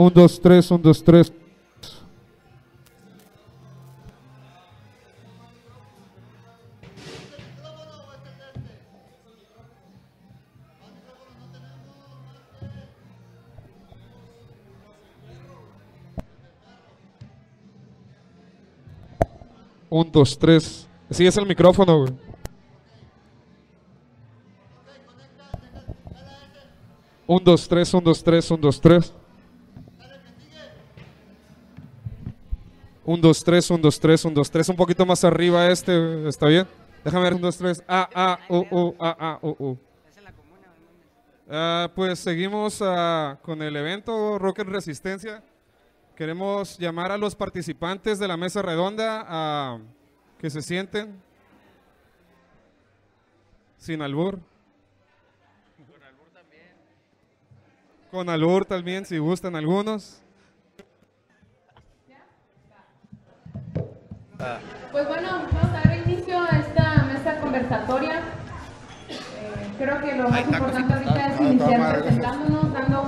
1, 2, 3, 1, 2, 3. Un, dos, tres. Sí, es el micrófono, güey. Un, dos, tres, un, dos, tres, un, dos, tres. Un, dos, tres, un, dos, tres, un, dos, tres. Un poquito más arriba este, ¿está bien? Déjame ver, un, dos, tres. A, U. Pues seguimos con el evento Rock en Resistencia. Queremos llamar a los participantes de la mesa redonda a que se sienten, sin albur. Con albur también. Con albur también, si gustan algunos. Pues bueno, vamos a dar inicio a esta mesa conversatoria. Creo que lo más importante ahorita es iniciar presentándonos, dando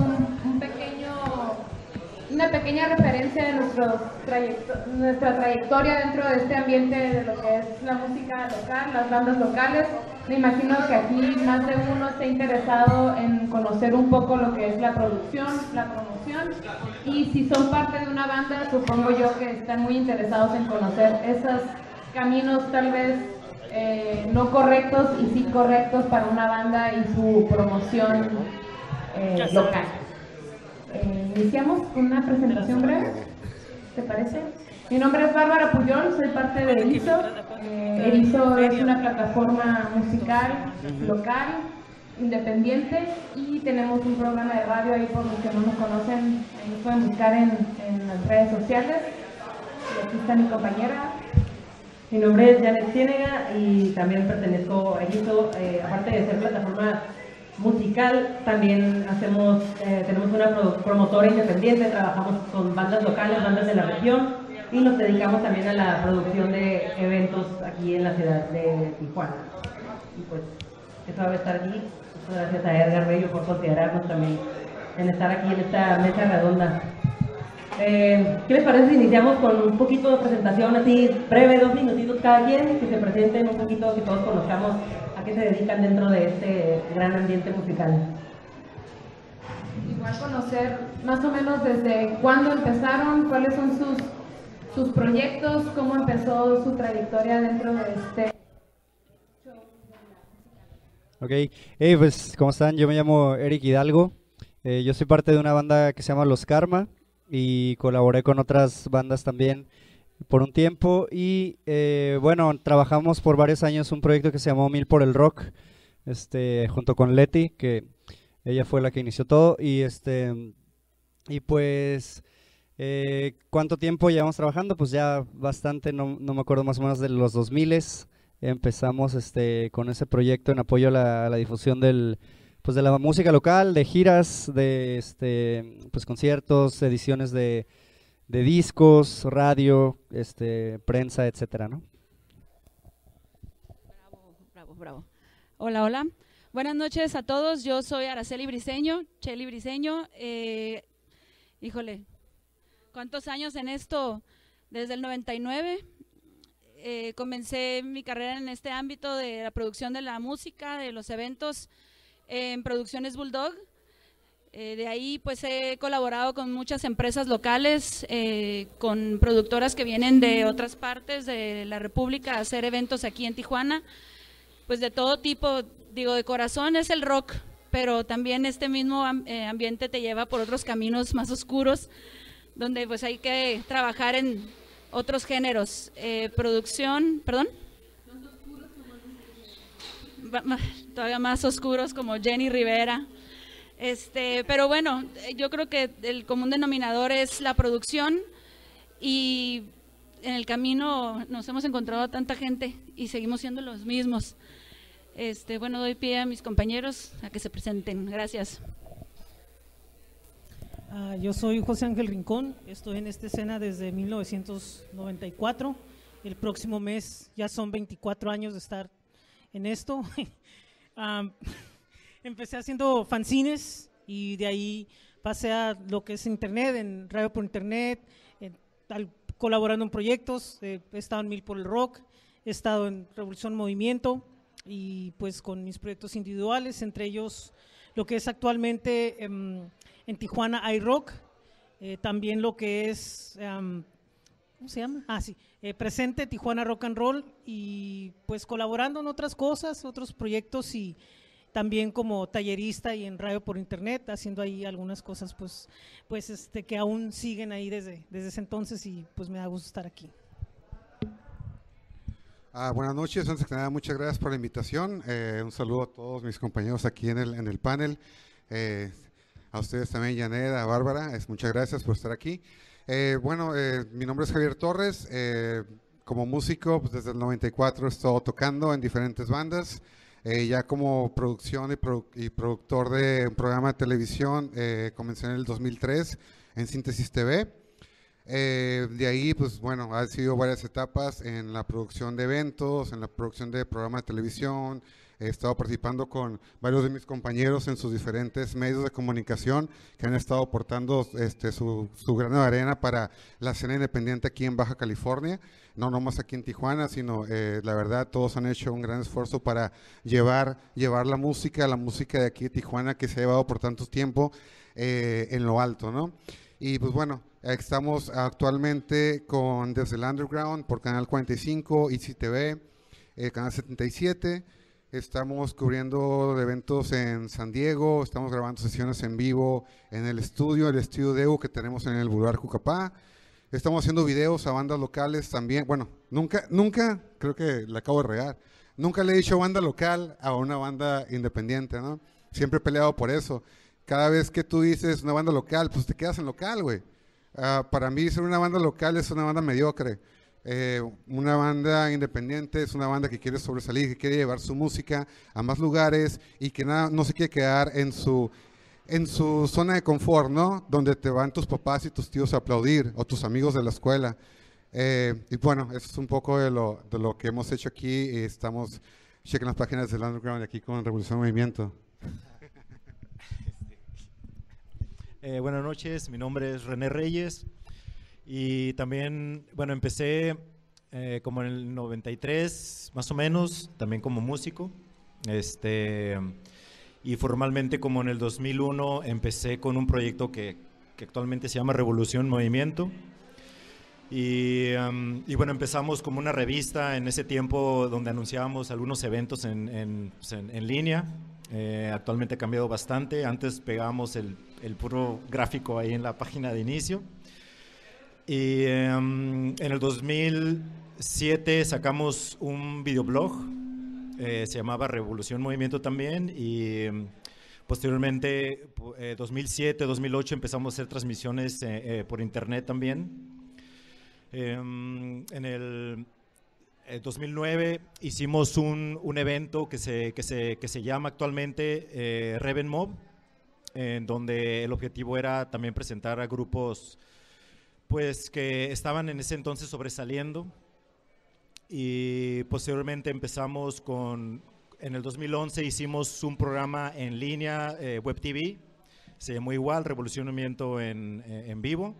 una pequeña referencia de nuestra trayectoria dentro de este ambiente de lo que es la música local, las bandas locales. Me imagino que aquí más de uno está interesado en conocer un poco lo que es la producción, la promoción, y si son parte de una banda, supongo yo que están muy interesados en conocer esos caminos tal vez no correctos y sí correctos para una banda y su promoción local. Iniciamos con una presentación breve, ¿te parece? Mi nombre es Bárbara Pujol, soy parte de Erizo. Erizo es una plataforma musical, local, independiente, y tenemos un programa de radio ahí por los que no nos conocen, ahí pueden buscar en las redes sociales. Y aquí está mi compañera. Mi nombre es Jeanette Ciénega y también pertenezco a Erizo, aparte de ser plataforma musical, también hacemos, tenemos una promotora independiente, trabajamos con bandas locales, bandas de la región, y nos dedicamos también a la producción de eventos aquí en la ciudad de Tijuana. Y pues, eso va a estar aquí. Muchas gracias a Edgar Byo por considerarnos también en estar aquí en esta mesa redonda. ¿Qué les parece si iniciamos con un poquito de presentación así breve, 2 minutitos cada quien, que se presenten un poquito, que todos conozcamos que se dedican dentro de este gran ambiente musical? Igual conocer más o menos desde cuándo empezaron, cuáles son sus proyectos, cómo empezó su trayectoria dentro de este. Ok, pues ¿cómo están? Yo me llamo Eric Hidalgo, yo soy parte de una banda que se llama Los Karma y colaboré con otras bandas también por un tiempo y bueno, trabajamos por varios años un proyecto que se llamó Mil por el Rock, junto con Leti, que ella fue la que inició todo, y pues ¿cuánto tiempo llevamos trabajando? Pues ya bastante, no me acuerdo, más o menos de los 2000 empezamos con ese proyecto en apoyo a la difusión de la música local, de giras, de pues conciertos, ediciones de discos, radio, prensa, etcétera, ¿no? Bravo. Hola. Buenas noches a todos. Yo soy Shelly Briceño. Híjole, ¿cuántos años en esto? Desde el 99. Comencé mi carrera en este ámbito de la producción de la música, de los eventos, en Producciones Bulldog. De ahí pues he colaborado con muchas empresas locales, con productoras que vienen de otras partes de la República a hacer eventos aquí en Tijuana, pues de todo tipo. Digo, de corazón es el rock, pero también este mismo ambiente te lleva por otros caminos más oscuros, donde pues hay que trabajar en otros géneros. Producción, perdón. Todavía más oscuros como Jenny Rivera. Pero bueno, yo creo que el común denominador es la producción, y en el camino nos hemos encontrado a tanta gente y seguimos siendo los mismos. Bueno, doy pie a mis compañeros a que se presenten. Gracias. Yo soy José Ángel Rincón, estoy en esta escena desde 1994. El próximo mes ya son 24 años de estar en esto. Empecé haciendo fanzines y de ahí pase a lo que es internet, en radio por internet, colaborando en proyectos, he estado en Mil por el Rock, he estado en Revolución Movimiento y pues con mis proyectos individuales, entre ellos lo que es actualmente en Tijuana Hay Rock, también lo que es… ¿cómo se llama? Ah, sí. Presente Tijuana Rock and Roll y pues colaborando en otras cosas, otros proyectos y también como tallerista y en radio por internet, haciendo ahí algunas cosas pues que aún siguen ahí desde ese entonces y pues me da gusto estar aquí. Buenas noches, antes que nada muchas gracias por la invitación, un saludo a todos mis compañeros aquí en el panel, a ustedes también, Jeanette, a Bárbara, muchas gracias por estar aquí. Mi nombre es Javier Torres, como músico pues desde el 94 he estado tocando en diferentes bandas, ya como producción y productor de un programa de televisión, comencé en el 2003 en Síntesis TV, de ahí pues bueno, han sido varias etapas en la producción de eventos, en la producción de programas de televisión, he estado participando con varios de mis compañeros en sus diferentes medios de comunicación que han estado aportando su grano de arena para la escena independiente aquí en Baja California, no nomás aquí en Tijuana, sino la verdad todos han hecho un gran esfuerzo para llevar la música de aquí de Tijuana que se ha llevado por tanto tiempo en lo alto, ¿no? Y pues bueno, estamos actualmente con Desde el Underground por Canal 45, ICTV, Canal 77. Estamos cubriendo eventos en San Diego, estamos grabando sesiones en vivo en el estudio DEU que tenemos en el Boulevard Cucapá. Estamos haciendo videos a bandas locales también. Bueno, nunca, creo que la acabo de regar, nunca le he dicho banda local a una banda independiente, ¿no? Siempre he peleado por eso. Cada vez que tú dices una banda local, pues te quedas en local, güey. Para mí ser una banda local es una banda mediocre. Una banda independiente es una banda que quiere sobresalir, que quiere llevar su música a más lugares y que no se quiere quedar en su zona de confort, ¿no? Donde te van tus papás y tus tíos a aplaudir o tus amigos de la escuela. Y bueno, eso es un poco de lo que hemos hecho aquí. Estamos, chequen las páginas del Underground aquí con Revolución Movimiento. Buenas noches, mi nombre es René Reyes. Y también, bueno, empecé como en el 93, más o menos, también como músico. Y formalmente como en el 2001 empecé con un proyecto que actualmente se llama Revolución Movimiento. Y bueno, empezamos como una revista en ese tiempo donde anunciábamos algunos eventos en línea. Actualmente ha cambiado bastante. Antes pegábamos el puro gráfico ahí en la página de inicio. Y en el 2007 sacamos un videoblog, se llamaba Revolución Movimiento también y posteriormente 2007-2008 empezamos a hacer transmisiones por internet también. En el 2009 hicimos un evento que se llama actualmente RevEnMov, en donde el objetivo era también presentar a grupos pues que estaban en ese entonces sobresaliendo y posteriormente empezamos en el 2011 hicimos un programa en línea, Web TV, se llamó igual, Revolución Movimiento en vivo,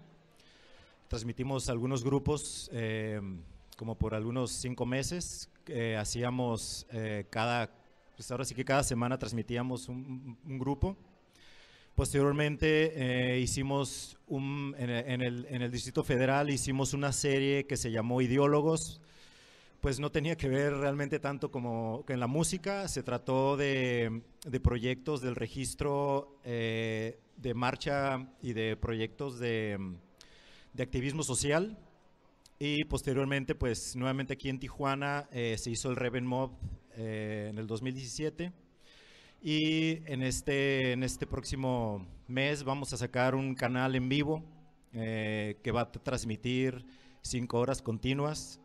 transmitimos algunos grupos como por algunos 5 meses, hacíamos pues ahora sí que cada semana transmitíamos un grupo. Posteriormente hicimos en el Distrito Federal hicimos una serie que se llamó Ideólogos, pues no tenía que ver realmente tanto como que en la música, se trató de proyectos del registro de marcha y de proyectos de activismo social y posteriormente pues nuevamente aquí en Tijuana se hizo el RevEnMov en el 2017. Y en este próximo mes vamos a sacar un canal en vivo que va a transmitir 5 horas continuas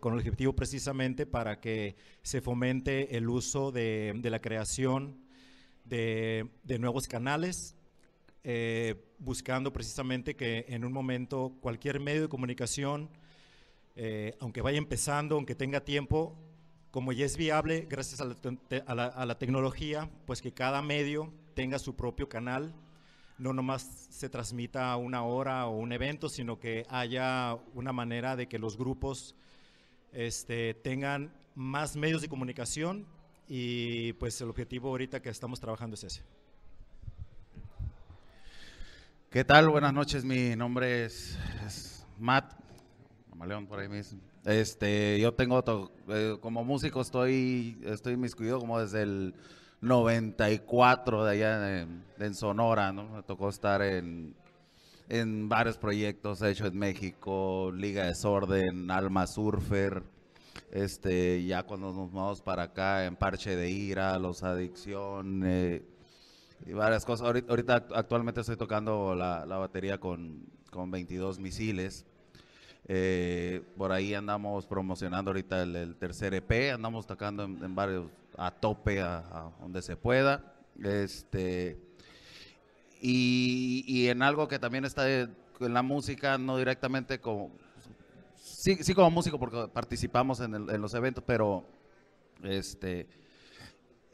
con el objetivo precisamente para que se fomente el uso de la creación de nuevos canales, buscando precisamente que en un momento cualquier medio de comunicación, aunque vaya empezando, aunque tenga tiempo, como ya es viable, gracias a la tecnología, pues que cada medio tenga su propio canal no nomás se transmita una hora o un evento, sino que haya una manera de que los grupos tengan más medios de comunicación, y pues el objetivo ahorita que estamos trabajando es ese. ¿Qué tal? Buenas noches, mi nombre es Matt, Camaleón por ahí mismo. Yo tengo, como músico estoy inmiscuido como desde el 94 de allá en Sonora, ¿no? Me tocó estar en varios proyectos hechos en México, Liga de Desorden, Alma Surfer, ya cuando nos vamos para acá en Parche de Ira, Los Adicciones, y varias cosas. Ahorita actualmente estoy tocando la batería con 22 misiles. Por ahí andamos promocionando ahorita el tercer EP. Andamos tocando en varios a tope, a donde se pueda. Y en algo que también está en la música, no directamente como... Sí como músico, porque participamos en los eventos, pero...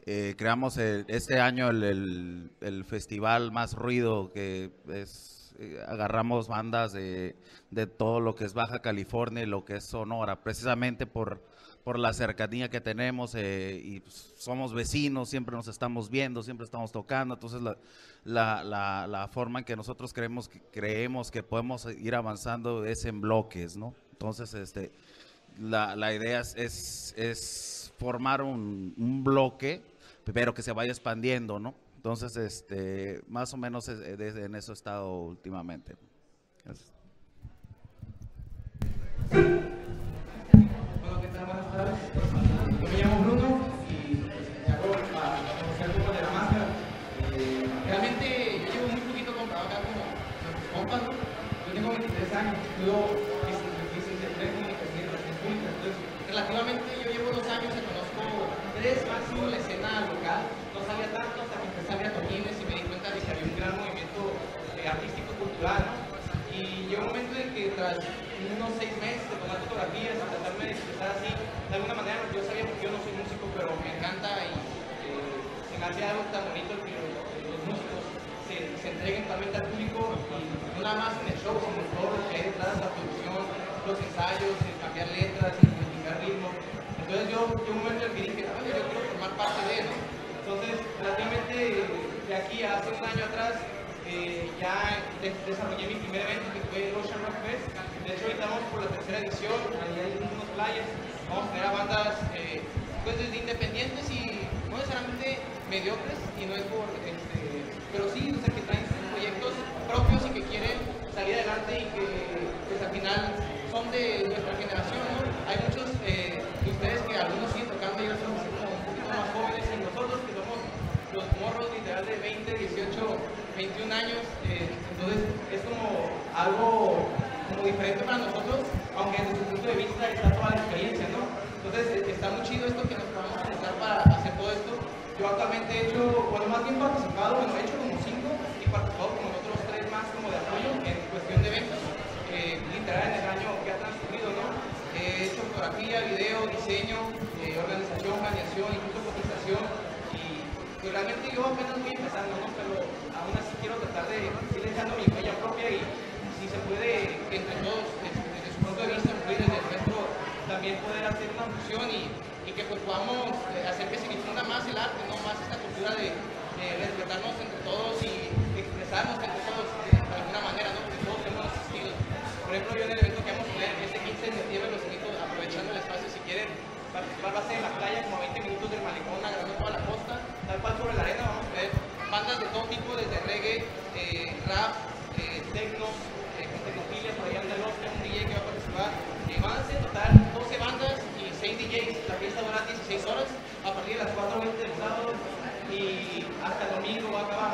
creamos este año el festival Más Ruido, que es, agarramos bandas de todo lo que es Baja California y lo que es Sonora, precisamente por la cercanía que tenemos, y somos vecinos, siempre nos estamos viendo, siempre estamos tocando. Entonces la forma en que nosotros creemos que podemos ir avanzando es en bloques, ¿no? Entonces la idea es formar un bloque, pero que se vaya expandiendo, ¿no? Entonces, más o menos en eso he estado últimamente. Gracias. Hola, ¿qué tal? Buenas tardes. Yo me llamo Bruno y me hago para el grupo de La Máscara. Realmente yo llevo muy poquito comprado acá como compas. Yo tengo 23 años, estudio licenciatura en comunicación y relaciones públicas. Entonces, relativamente yo llevo 2 años que conozco 3 máximo la escena local. No sabía tanto hasta que empecé a ver a Tomines y me di cuenta de que había un gran movimiento artístico-cultural, ¿no? Y llegó un momento en que tras unos 6 meses de tomar fotografías y tratarme de expresar así, de alguna manera, yo sabía que yo no soy músico, pero me encanta y se me hace algo tan bonito que los músicos se entreguen totalmente al público, y no nada más en el show, sino en todo lo que hay detrás, la producción, los ensayos, el cambiar letras, el modificar ritmo. Entonces yo un momento en que dije, oye, yo quiero formar parte de eso. Entonces, relativamente de aquí a hace un año atrás, ya desarrollé mi primer evento, que fue el Russian Rockfest. De hecho, ahorita vamos por la 3ª edición, ahí hay unos players. Vamos a tener a bandas pues, independientes y no necesariamente mediocres, y no es por, pero sí, o sea, que traen sus proyectos propios y que quieren salir adelante y que pues, al final son de nuestra generación, ¿no? Hay muchos de ustedes que algunos siguen tocando y otros son un poquito más jóvenes, y nosotros que somos los morros literal de 20, 18... 21 años, entonces es como algo como diferente para nosotros, aunque desde su punto de vista está toda la experiencia, ¿no? Entonces está muy chido esto que nos podamos utilizar para hacer todo esto. Yo actualmente he hecho, bueno, más bien participado, bueno, he hecho como 5 y participado con otros 3 más como de apoyo en cuestión de eventos, literal en el año que ha transcurrido, ¿no? He hecho fotografía, video, diseño, organización, planeación, incluso cotización, y realmente yo apenas voy empezando, ¿no? Pero aún así quiero tratar de ir dejando mi huella propia, y si se puede, entre todos, desde su punto de vista, desde el resto, también poder hacer una fusión y que pues podamos hacer que se difunda más el arte, no más esta cultura de respetarnos entre todos y expresarnos entre todos de alguna manera, ¿no? Porque todos hemos asistido. Por ejemplo, yo en el evento que vamos a tener este 15 de septiembre, los invito, aprovechando el espacio, si quieren participar, va a ser en la playa, como a 20 minutos del malecón, agarrando toda la costa, tal cual sobre la arena vamos a ver bandas de todo tipo, desde reggae, rap, techno, tecnofilia, por ahí anda el otro, un DJ que va a participar. Van a ser total 12 bandas y 6 DJs. La fiesta dura 16 horas a partir de las 4:20 del sábado y hasta el domingo va a acabar.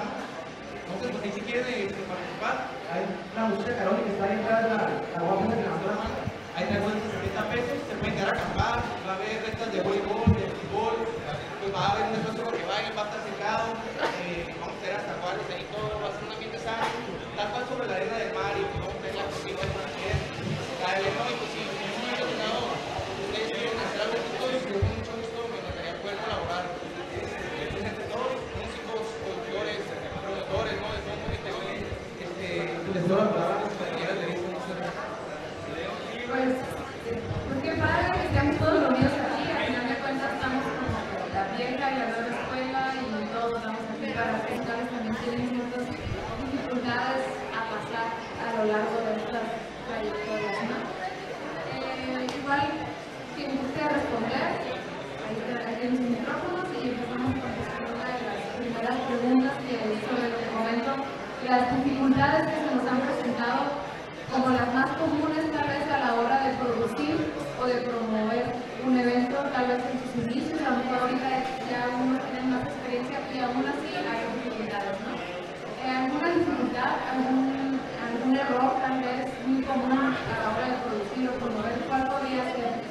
Entonces, pues, si quieren participar, hay una música carona que está ahí atrás de la guapa de la otra banda. Hay 370 pesos, se pueden quedar a acampar, va a haber rentas de voleibol, de fútbol, pues va a haber un negocio porque va a estar secado. Hasta cuáles ahí todo va a ser un ambiente sano, tal cual sobre la arena del mar, y vamos a ver la cocina de la electrónica. Si muy iluminado ustedes quieren hacer algo de todo, y con mucho gusto me gustaría poder colaborar entre todos, músicos, productores, ¿no? De todo un poquito. Les doy la palabra a la compañera de Erizo. Pues qué padre que estemos todos reunidos aquí. Al final de cuentas estamos como la vieja y la nueva escuela y todos estamos aquí para las personas también tienen ciertas dificultades a pasar a lo largo de estas trayectorias, ¿no? Igual, quien guste responder, ahí tienen sus micrófonos y empezamos con una de las primeras preguntas que sobre lo que comento. Las dificultades que se nos han presentado como las más comunes tal vez a la hora de producir o de promover un evento, tal vez en sus inicios, a lo mejor ahorita ya uno tiene más experiencia y aún así hay dificultades, ¿no? ¿Alguna dificultad, algún error tal vez muy común a la hora de producir o promover? ¿Cuál podría ser?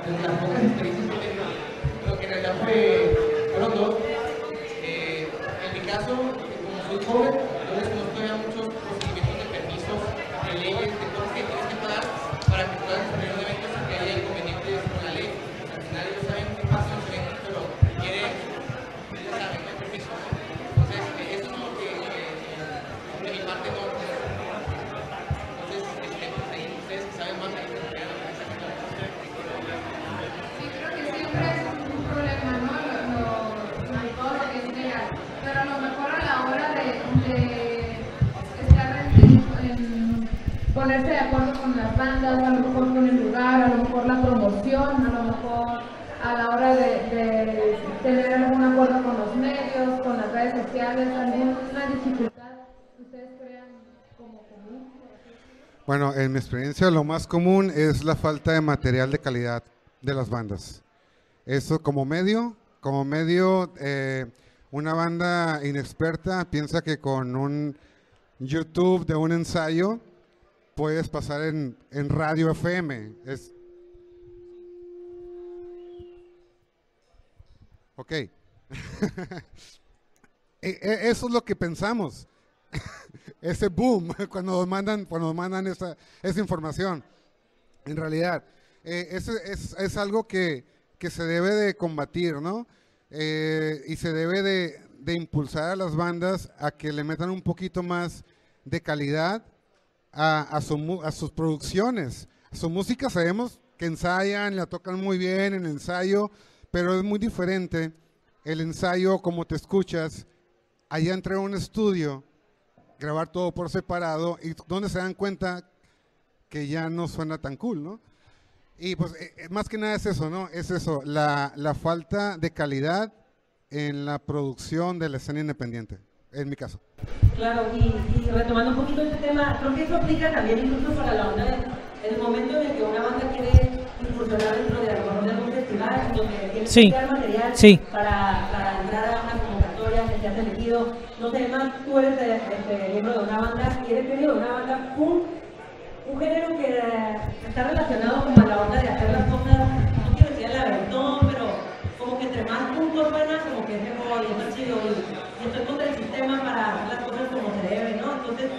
De las pocas experiencias que tengo, lo que en realidad fueron dos. En mi caso, como soy joven, yo desconozco todavía muchos procedimientos de permisos, de leyes, de cosas que tienes que pagar para que puedas tener un evento sin que haya inconvenientes con la ley. Al final ellos saben qué pasa en los eventos, pero quieren, ellos saben, no hay permiso. Entonces, eso es lo que de mi parte no. Entonces, pues ahí ustedes que saben más ahí. Ponerse de acuerdo con las bandas, a lo mejor con el lugar, a lo mejor la promoción, a lo mejor a la hora de tener algún acuerdo con los medios, con las redes sociales, también una dificultad que ustedes crean como común. Bueno, en mi experiencia lo más común es la falta de material de calidad de las bandas. Eso como medio, una banda inexperta piensa que con un YouTube de un ensayo puedes pasar en radio FM. Ok. Eso es lo que pensamos. Ese boom, cuando nos mandan esa información. En realidad, es algo que se debe de combatir, ¿no? Y se debe de impulsar a las bandas a que le metan un poquito más de calidad a sus producciones. Su música sabemos que ensayan, la tocan muy bien en ensayo, pero es muy diferente el ensayo como te escuchas allá entre un estudio, grabar todo por separado y donde se dan cuenta que ya no suena tan cool, ¿no? Y pues más que nada es eso, ¿no? Es eso, la falta de calidad en la producción de la escena independiente, en mi caso. Claro, y retomando un poquito este tema, creo que eso aplica también incluso para la onda, el momento en el que una banda quiere incursionar dentro de algún festival, donde tiene sí, que crear material sí, para entrar a una convocatoria que te has elegido, no sé, más tú eres miembro de una banda y eres miembro de una banda, un género que está relacionado con la onda de hacer las cosas, no quiero decir el aventón, pero como que entre más puntos buenas, como que es mejor y es más chido. Y estoy contra el sistema para hacer las cosas como se debe, ¿no? Entonces,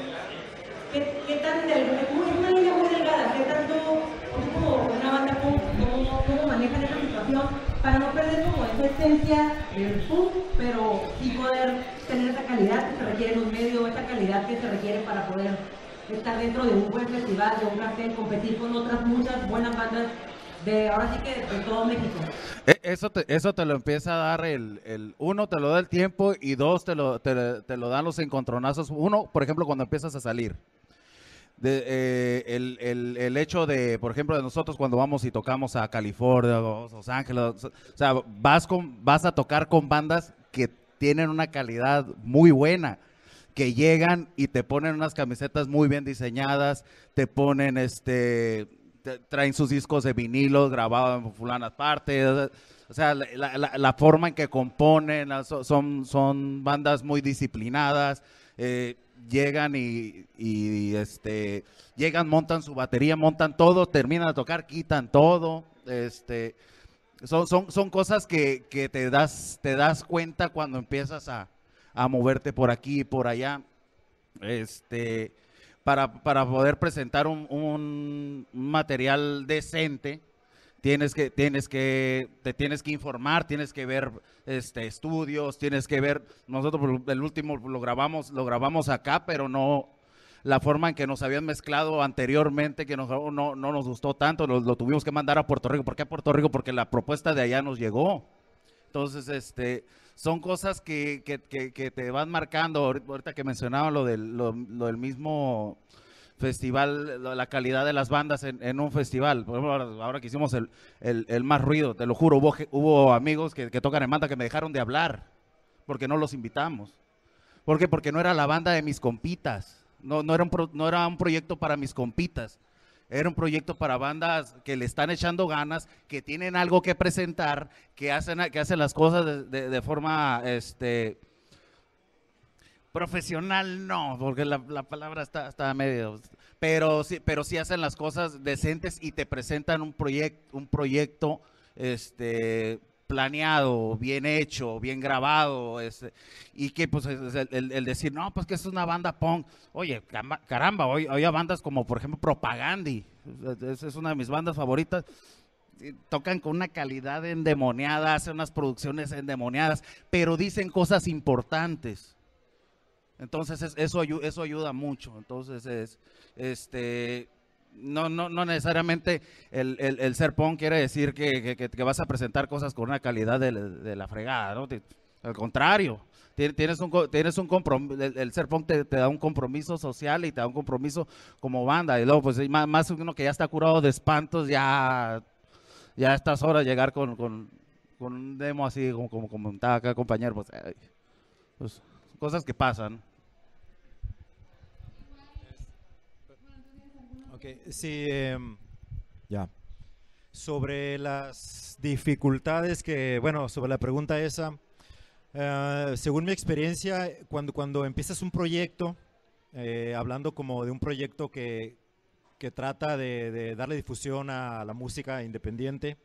¿qué tan delgada? Es una línea muy delgada, ¿qué tanto, como una banda, cómo manejan esa situación para no perder como esa esencia del punk, pero sí poder tener esa calidad que se requiere en un medio, esa calidad que se requiere para poder estar dentro de un buen festival, de un cartel, competir con otras muchas buenas bandas? Ahora sí que de todo México. Eso te lo empieza a dar uno, te lo da el tiempo, y dos, te lo dan los encontronazos. Uno, por ejemplo, cuando empiezas a salir. El hecho de, por ejemplo, de nosotros cuando vamos y tocamos a California, vamos a Los Ángeles, o sea, vas a tocar con bandas que tienen una calidad muy buena, que llegan y te ponen unas camisetas muy bien diseñadas, te ponen traen sus discos de vinilo grabados en fulanas partes, o sea, la forma en que componen, son bandas muy disciplinadas, llegan y montan su batería, montan todo, terminan de tocar, quitan todo, son cosas que te das cuenta cuando empiezas a moverte por aquí y por allá, para poder presentar un material decente te tienes que informar, tienes que ver estudios, tienes que ver, nosotros el último lo grabamos acá, pero no, la forma en que nos habían mezclado anteriormente, que no nos gustó tanto, lo tuvimos que mandar a Puerto Rico. ¿Por qué a Puerto Rico? Porque la propuesta de allá nos llegó. Entonces, son cosas que te van marcando. Ahorita que mencionaban lo del mismo festival, la calidad de las bandas en un festival. Por ejemplo, ahora que hicimos el Más Ruido, te lo juro, hubo amigos que tocan en banda que me dejaron de hablar porque no los invitamos. ¿Por qué? Porque no era la banda de mis compitas. No era un proyecto para mis compitas, era un proyecto para bandas que le están echando ganas, que tienen algo que presentar, que hacen las cosas de forma profesional, no, porque la palabra está medio, pero sí hacen las cosas decentes y te presentan un proyecto planeado, bien hecho, bien grabado, y que pues el decir, no, pues que es una banda punk. Oye, caramba, hoy hay bandas como por ejemplo Propagandi, es una de mis bandas favoritas, tocan con una calidad endemoniada, hacen unas producciones endemoniadas, pero dicen cosas importantes. Entonces eso ayuda mucho. Entonces No necesariamente el ser punk quiere decir que vas a presentar cosas con una calidad de la fregada, ¿no? Al contrario, tienes un compromiso, el ser punk te da un compromiso social y te da un compromiso como banda. Y luego, pues más uno que ya está curado de espantos, ya a estas horas llegar con un demo así, como comentaba acá, compañero, pues cosas que pasan. Sí, sobre las dificultades que, bueno, sobre la pregunta esa, según mi experiencia, cuando empiezas un proyecto, hablando como de un proyecto que trata de darle difusión a la música independiente,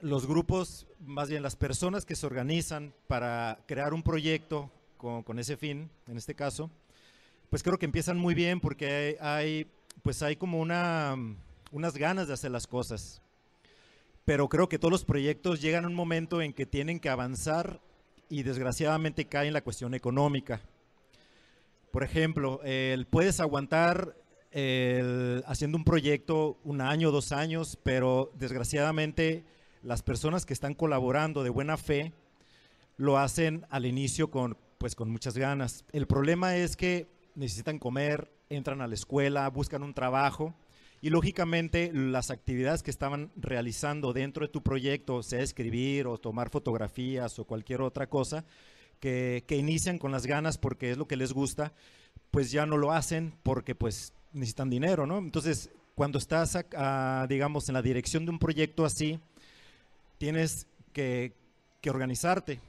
los grupos, más bien las personas que se organizan para crear un proyecto con ese fin, en este caso, pues creo que empiezan muy bien porque hay como unas ganas de hacer las cosas. Pero creo que todos los proyectos llegan a un momento en que tienen que avanzar y desgraciadamente cae en la cuestión económica. Por ejemplo, puedes aguantar haciendo un proyecto 1 año, 2 años, pero desgraciadamente las personas que están colaborando de buena fe lo hacen al inicio con muchas ganas. El problema es que necesitan comer, entran a la escuela, buscan un trabajo y lógicamente las actividades que estaban realizando dentro de tu proyecto, sea escribir o tomar fotografías o cualquier otra cosa, que inician con las ganas porque es lo que les gusta, pues ya no lo hacen porque pues necesitan dinero, ¿no? Entonces, cuando estás, digamos, en la dirección de un proyecto así, tienes que organizarte.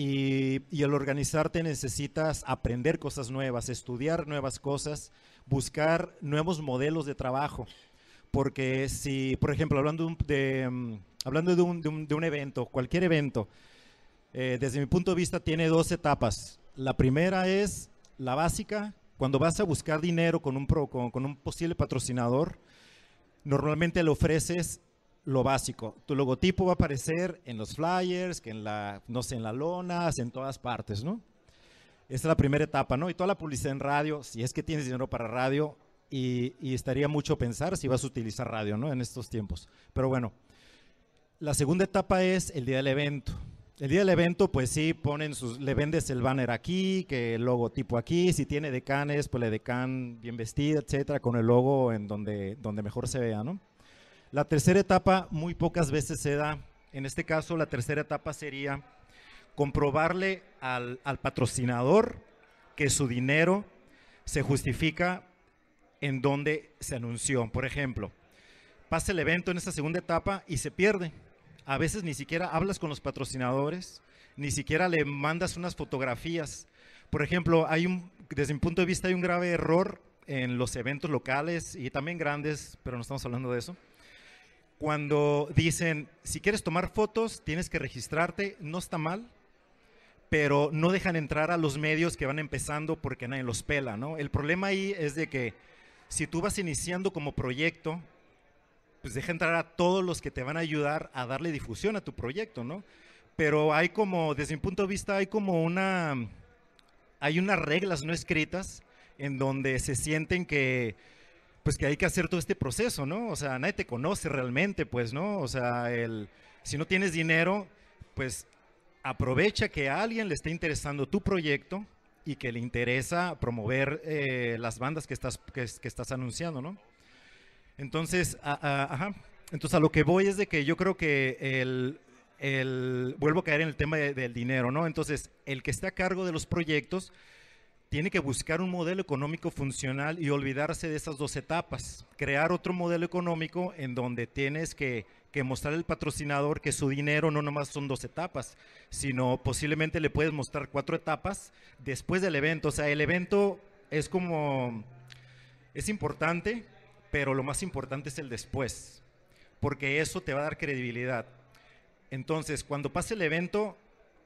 Y al organizarte necesitas aprender cosas nuevas, estudiar nuevas cosas, buscar nuevos modelos de trabajo. Porque si, por ejemplo, hablando de un evento, cualquier evento, desde mi punto de vista tiene 2 etapas. La primera es la básica, cuando vas a buscar dinero con un posible patrocinador, normalmente le ofreces lo básico. Tu logotipo va a aparecer en los flyers, en las lonas, en todas partes, ¿no? Esa es la primera etapa, ¿no? Y toda la publicidad en radio, si es que tienes dinero para radio, y estaría mucho pensar si vas a utilizar radio, ¿no? En estos tiempos. Pero bueno, la segunda etapa es el día del evento. El día del evento, pues sí, le vendes el banner aquí, que el logotipo aquí, si tiene decanes, pues la decán bien vestida, etcétera, con el logo en donde mejor se vea, ¿no? La tercera etapa muy pocas veces se da. En este caso, la tercera etapa sería comprobarle al patrocinador que su dinero se justifica en donde se anunció. Por ejemplo, pasa el evento en esta segunda etapa y se pierde. A veces ni siquiera hablas con los patrocinadores, ni siquiera le mandas unas fotografías. Por ejemplo, desde mi punto de vista hay un grave error en los eventos locales y también grandes, pero no estamos hablando de eso. Cuando dicen, si quieres tomar fotos, tienes que registrarte, no está mal, pero no dejan entrar a los medios que van empezando porque nadie los pela, ¿no? El problema ahí es de que si tú vas iniciando como proyecto, pues deja entrar a todos los que te van a ayudar a darle difusión a tu proyecto, ¿no? Pero hay como, desde mi punto de vista, hay como una, hay unas reglas no escritas en donde se sienten que, pues que hay que hacer todo este proceso, ¿no? O sea, nadie te conoce realmente, pues, ¿no? O sea, si no tienes dinero, pues aprovecha que a alguien le esté interesando tu proyecto y que le interesa promover las bandas que estás anunciando, ¿no? Entonces, Entonces, a lo que voy es de que yo creo que vuelvo a caer en el tema del dinero, ¿no? Entonces, el que está a cargo de los proyectos tiene que buscar un modelo económico funcional y olvidarse de esas dos etapas. Crear otro modelo económico en donde tienes que mostrar al patrocinador que su dinero no nomás son dos etapas, sino posiblemente le puedes mostrar 4 etapas después del evento. O sea, el evento es como, es importante, pero lo más importante es el después, porque eso te va a dar credibilidad. Entonces, cuando pase el evento,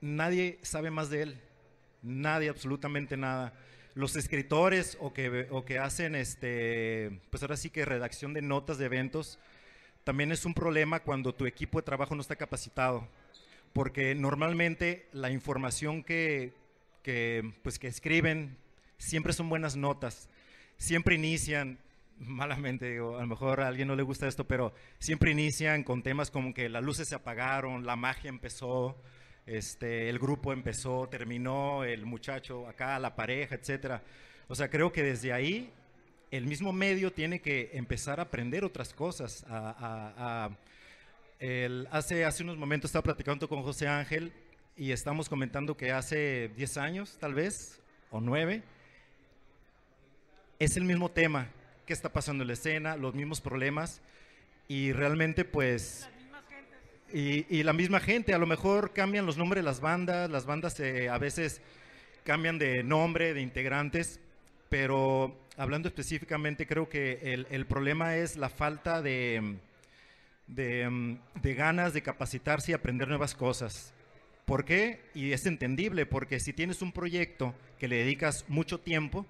nadie sabe más de él. Nadie, absolutamente nada. Los escritores o que hacen, pues ahora sí que redacción de notas de eventos, también es un problema cuando tu equipo de trabajo no está capacitado, porque normalmente la información que escriben siempre son buenas notas, siempre inician, malamente digo, a lo mejor a alguien no le gusta esto, pero siempre inician con temas como que las luces se apagaron, la magia empezó, el grupo empezó, terminó, el muchacho acá, la pareja, etcétera. O sea, creo que desde ahí el mismo medio tiene que empezar a aprender otras cosas. Hace unos momentos estaba platicando con José Ángel y estamos comentando que hace 10 años, tal vez, o 9, es el mismo tema. ¿Qué está pasando en la escena? Los mismos problemas y realmente pues... Y la misma gente, a lo mejor cambian los nombres de las bandas a veces cambian de nombre, de integrantes, pero hablando específicamente creo que el problema es la falta de ganas de capacitarse y aprender nuevas cosas. ¿Por qué? Y es entendible, porque si tienes un proyecto que le dedicas mucho tiempo,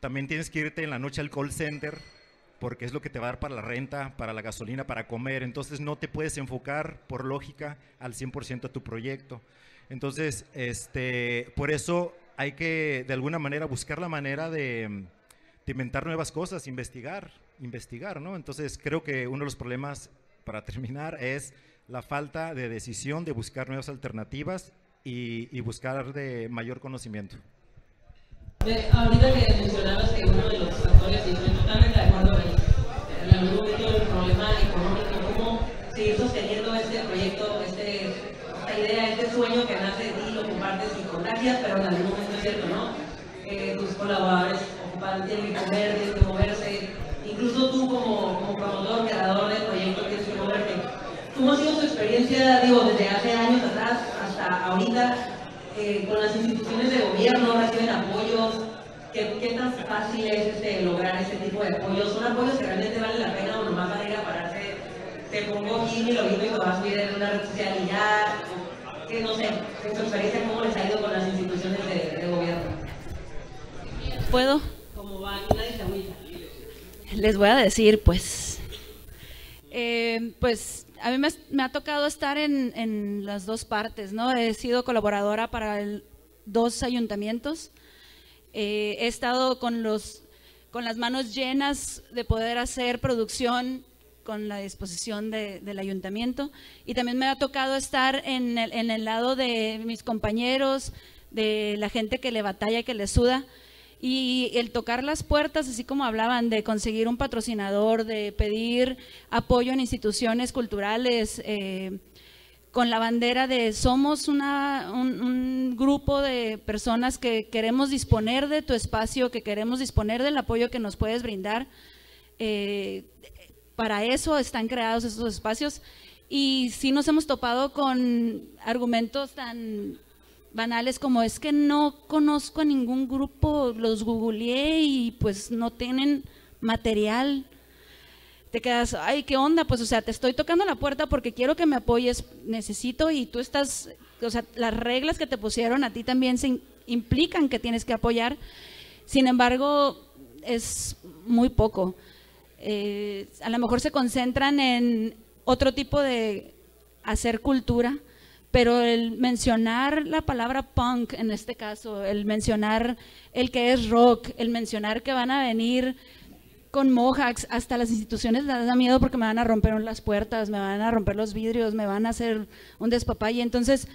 también tienes que irte en la noche al call center, porque es lo que te va a dar para la renta, para la gasolina, para comer. Entonces no te puedes enfocar por lógica al 100% a tu proyecto. Entonces, por eso hay que de alguna manera buscar la manera de inventar nuevas cosas, investigar, ¿no? Entonces creo que uno de los problemas, para terminar, es la falta de decisión de buscar nuevas alternativas y buscar de mayor conocimiento. Ahorita que mencionabas que uno de los factores, y estoy totalmente de acuerdo en algún momento el problema económico, cómo seguir sosteniendo este proyecto, esta idea, este sueño que nace de ti, lo compartes y con gracias, pero en algún momento es cierto, ¿no? Tus colaboradores ocupan, tienen que comer, tienen que moverse, incluso tú como promotor, creador del proyecto, tienes que moverte. ¿Cómo ha sido tu experiencia, digo, desde hace años atrás hasta ahorita? Con las instituciones de gobierno reciben apoyos, ¿qué tan fácil es lograr ese tipo de apoyos? ¿Son apoyos que realmente valen la pena o nomás van a ir a pararse? Te pongo aquí mi loguito y te vas a subir en una red social y ya, que no sé, en su experiencia, ¿cómo les ha ido con las instituciones de gobierno? ¿Puedo? Como va, nadie se agüita. Les voy a decir, pues a mí me ha tocado estar en las dos partes, ¿no? He sido colaboradora para 2 ayuntamientos, he estado con las manos llenas de poder hacer producción con la disposición del ayuntamiento, y también me ha tocado estar en el lado de mis compañeros, de la gente que le batalla y que le suda, y el tocar las puertas, así como hablaban, de conseguir un patrocinador, de pedir apoyo en instituciones culturales, con la bandera de somos un grupo de personas que queremos disponer de tu espacio, que queremos disponer del apoyo que nos puedes brindar. Para eso están creados esos espacios, y sí nos hemos topado con argumentos tan banales como es que no conozco a ningún grupo, los googleé y pues no tienen material. Te quedas, ay, ¿qué onda? Pues, o sea, te estoy tocando la puerta porque quiero que me apoyes, necesito, y tú estás, o sea, las reglas que te pusieron a ti también se implican que tienes que apoyar. Sin embargo, es muy poco. a lo mejor se concentran en otro tipo de hacer cultura, pero el mencionar la palabra punk en este caso, el mencionar el que es rock, el mencionar que van a venir con mohawks, hasta las instituciones les da miedo porque me van a romper las puertas, me van a romper los vidrios, me van a hacer un despapalle. Entonces,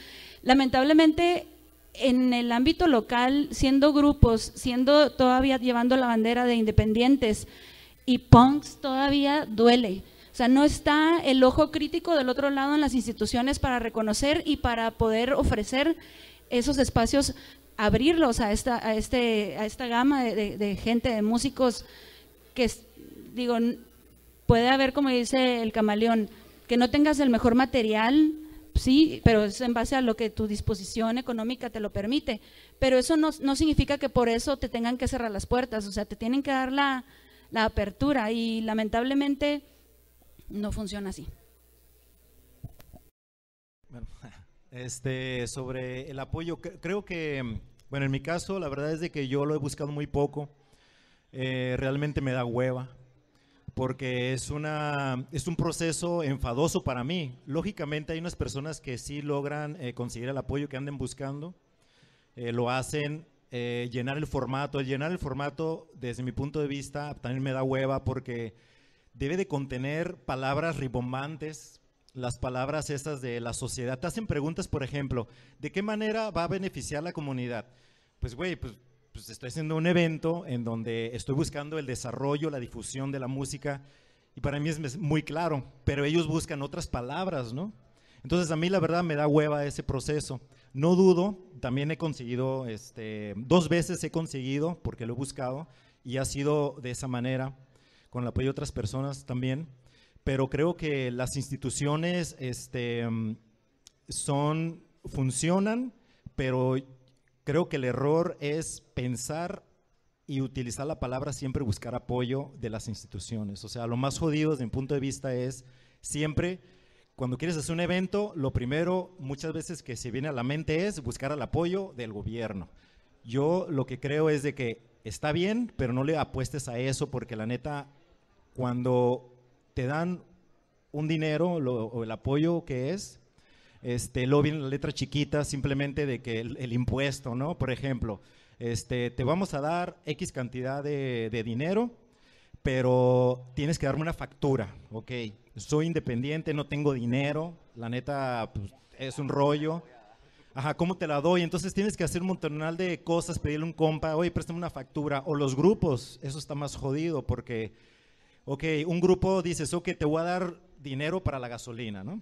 lamentablemente, en el ámbito local, siendo grupos, siendo todavía llevando la bandera de independientes y punks, todavía duele. O sea, no está el ojo crítico del otro lado en las instituciones para reconocer y para poder ofrecer esos espacios, abrirlos a esta gama de gente, de músicos que, digo, puede haber, como dice el camaleón, que no tengas el mejor material, sí, pero es en base a lo que tu disposición económica te lo permite, pero eso no significa que por eso te tengan que cerrar las puertas, o sea, te tienen que dar la apertura y lamentablemente no funciona así. Bueno, sobre el apoyo, creo que, bueno, en mi caso la verdad es de que yo lo he buscado muy poco, realmente me da hueva, porque es un proceso enfadoso para mí. Lógicamente hay unas personas que sí logran conseguir el apoyo que anden buscando, lo hacen, llenar el formato. El llenar el formato, desde mi punto de vista, también me da hueva porque debe de contener palabras ribombantes, las palabras esas de la sociedad. Te hacen preguntas, por ejemplo, ¿de qué manera va a beneficiar la comunidad? Pues güey, pues estoy haciendo un evento en donde estoy buscando el desarrollo, la difusión de la música, y para mí es muy claro, pero ellos buscan otras palabras, ¿no? Entonces a mí la verdad me da hueva ese proceso. No dudo, también he conseguido, dos veces he conseguido, porque lo he buscado, y ha sido de esa manera, con el apoyo de otras personas también, pero creo que las instituciones funcionan, pero creo que el error es pensar y utilizar la palabra siempre buscar apoyo de las instituciones. O sea, lo más jodido desde mi punto de vista es siempre, cuando quieres hacer un evento, lo primero muchas veces que se viene a la mente es buscar el apoyo del gobierno. Yo lo que creo es de que está bien, pero no le apuestes a eso, porque la neta, cuando te dan un dinero o el apoyo que es, luego viene la letra chiquita simplemente de que el impuesto, ¿no? Por ejemplo, te vamos a dar X cantidad de dinero, pero tienes que darme una factura, ok, soy independiente, no tengo dinero, la neta pues, es un rollo, ajá, ¿cómo te la doy? Entonces tienes que hacer un montonal de cosas, pedirle a un compa, oye, préstame una factura, o los grupos, eso está más jodido porque, ok, un grupo dices, ok, te voy a dar dinero para la gasolina, ¿no?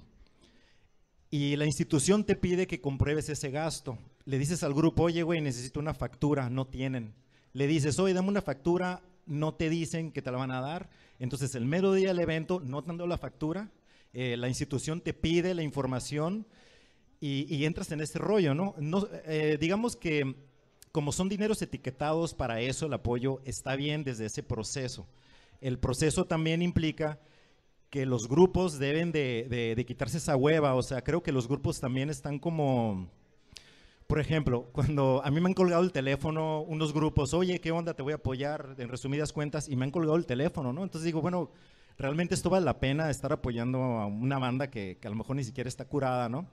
Y la institución te pide que compruebes ese gasto. Le dices al grupo, oye, güey, necesito una factura, no tienen. Le dices, oye, dame una factura, no te dicen que te la van a dar. Entonces, el mero día del evento, no te han dado la factura, la institución te pide la información y entras en este rollo, ¿no? Digamos que como son dineros etiquetados para eso, el apoyo está bien desde ese proceso. El proceso también implica que los grupos deben de quitarse esa hueva, o sea, creo que los grupos también están como, por ejemplo, cuando a mí me han colgado el teléfono unos grupos, oye, ¿qué onda? Te voy a apoyar, en resumidas cuentas, y me han colgado el teléfono, ¿no? Entonces digo, bueno, realmente esto vale la pena estar apoyando a una banda que a lo mejor ni siquiera está curada, ¿no?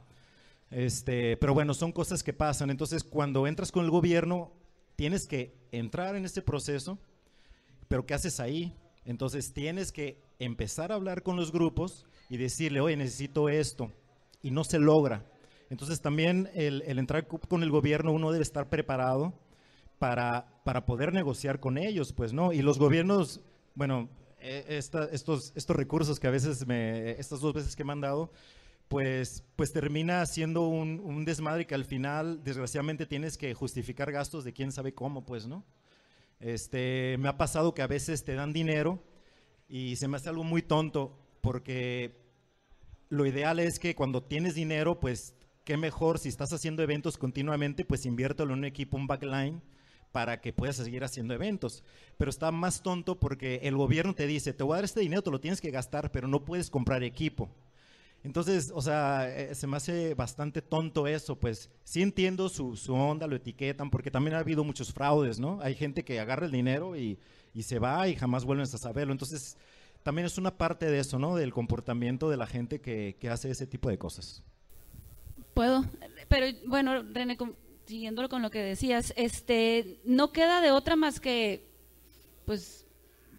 Pero bueno, son cosas que pasan, entonces cuando entras con el gobierno, tienes que entrar en este proceso, pero ¿qué haces ahí? Entonces tienes que empezar a hablar con los grupos y decirle, oye, necesito esto, y no se logra. Entonces también el entrar con el gobierno, uno debe estar preparado para poder negociar con ellos, pues, ¿no? Y los gobiernos, bueno, estos recursos que a veces, estas dos veces que me han dado, pues termina siendo un desmadre que al final, desgraciadamente, tienes que justificar gastos de quién sabe cómo, pues, ¿no? Me ha pasado que a veces te dan dinero y se me hace algo muy tonto porque lo ideal es que cuando tienes dinero, pues qué mejor si estás haciendo eventos continuamente, pues inviértelo en un equipo, un backline, para que puedas seguir haciendo eventos. Pero está más tonto porque el gobierno te dice, te voy a dar este dinero, te lo tienes que gastar, pero no puedes comprar equipo. Entonces, o sea, se me hace bastante tonto eso, pues sí entiendo su onda, lo etiquetan, porque también ha habido muchos fraudes, ¿no? Hay gente que agarra el dinero y se va y jamás vuelven a saberlo. Entonces, también es una parte de eso, ¿no? Del comportamiento de la gente que hace ese tipo de cosas. Puedo, pero bueno, René, siguiéndolo con lo que decías, no queda de otra más que, pues,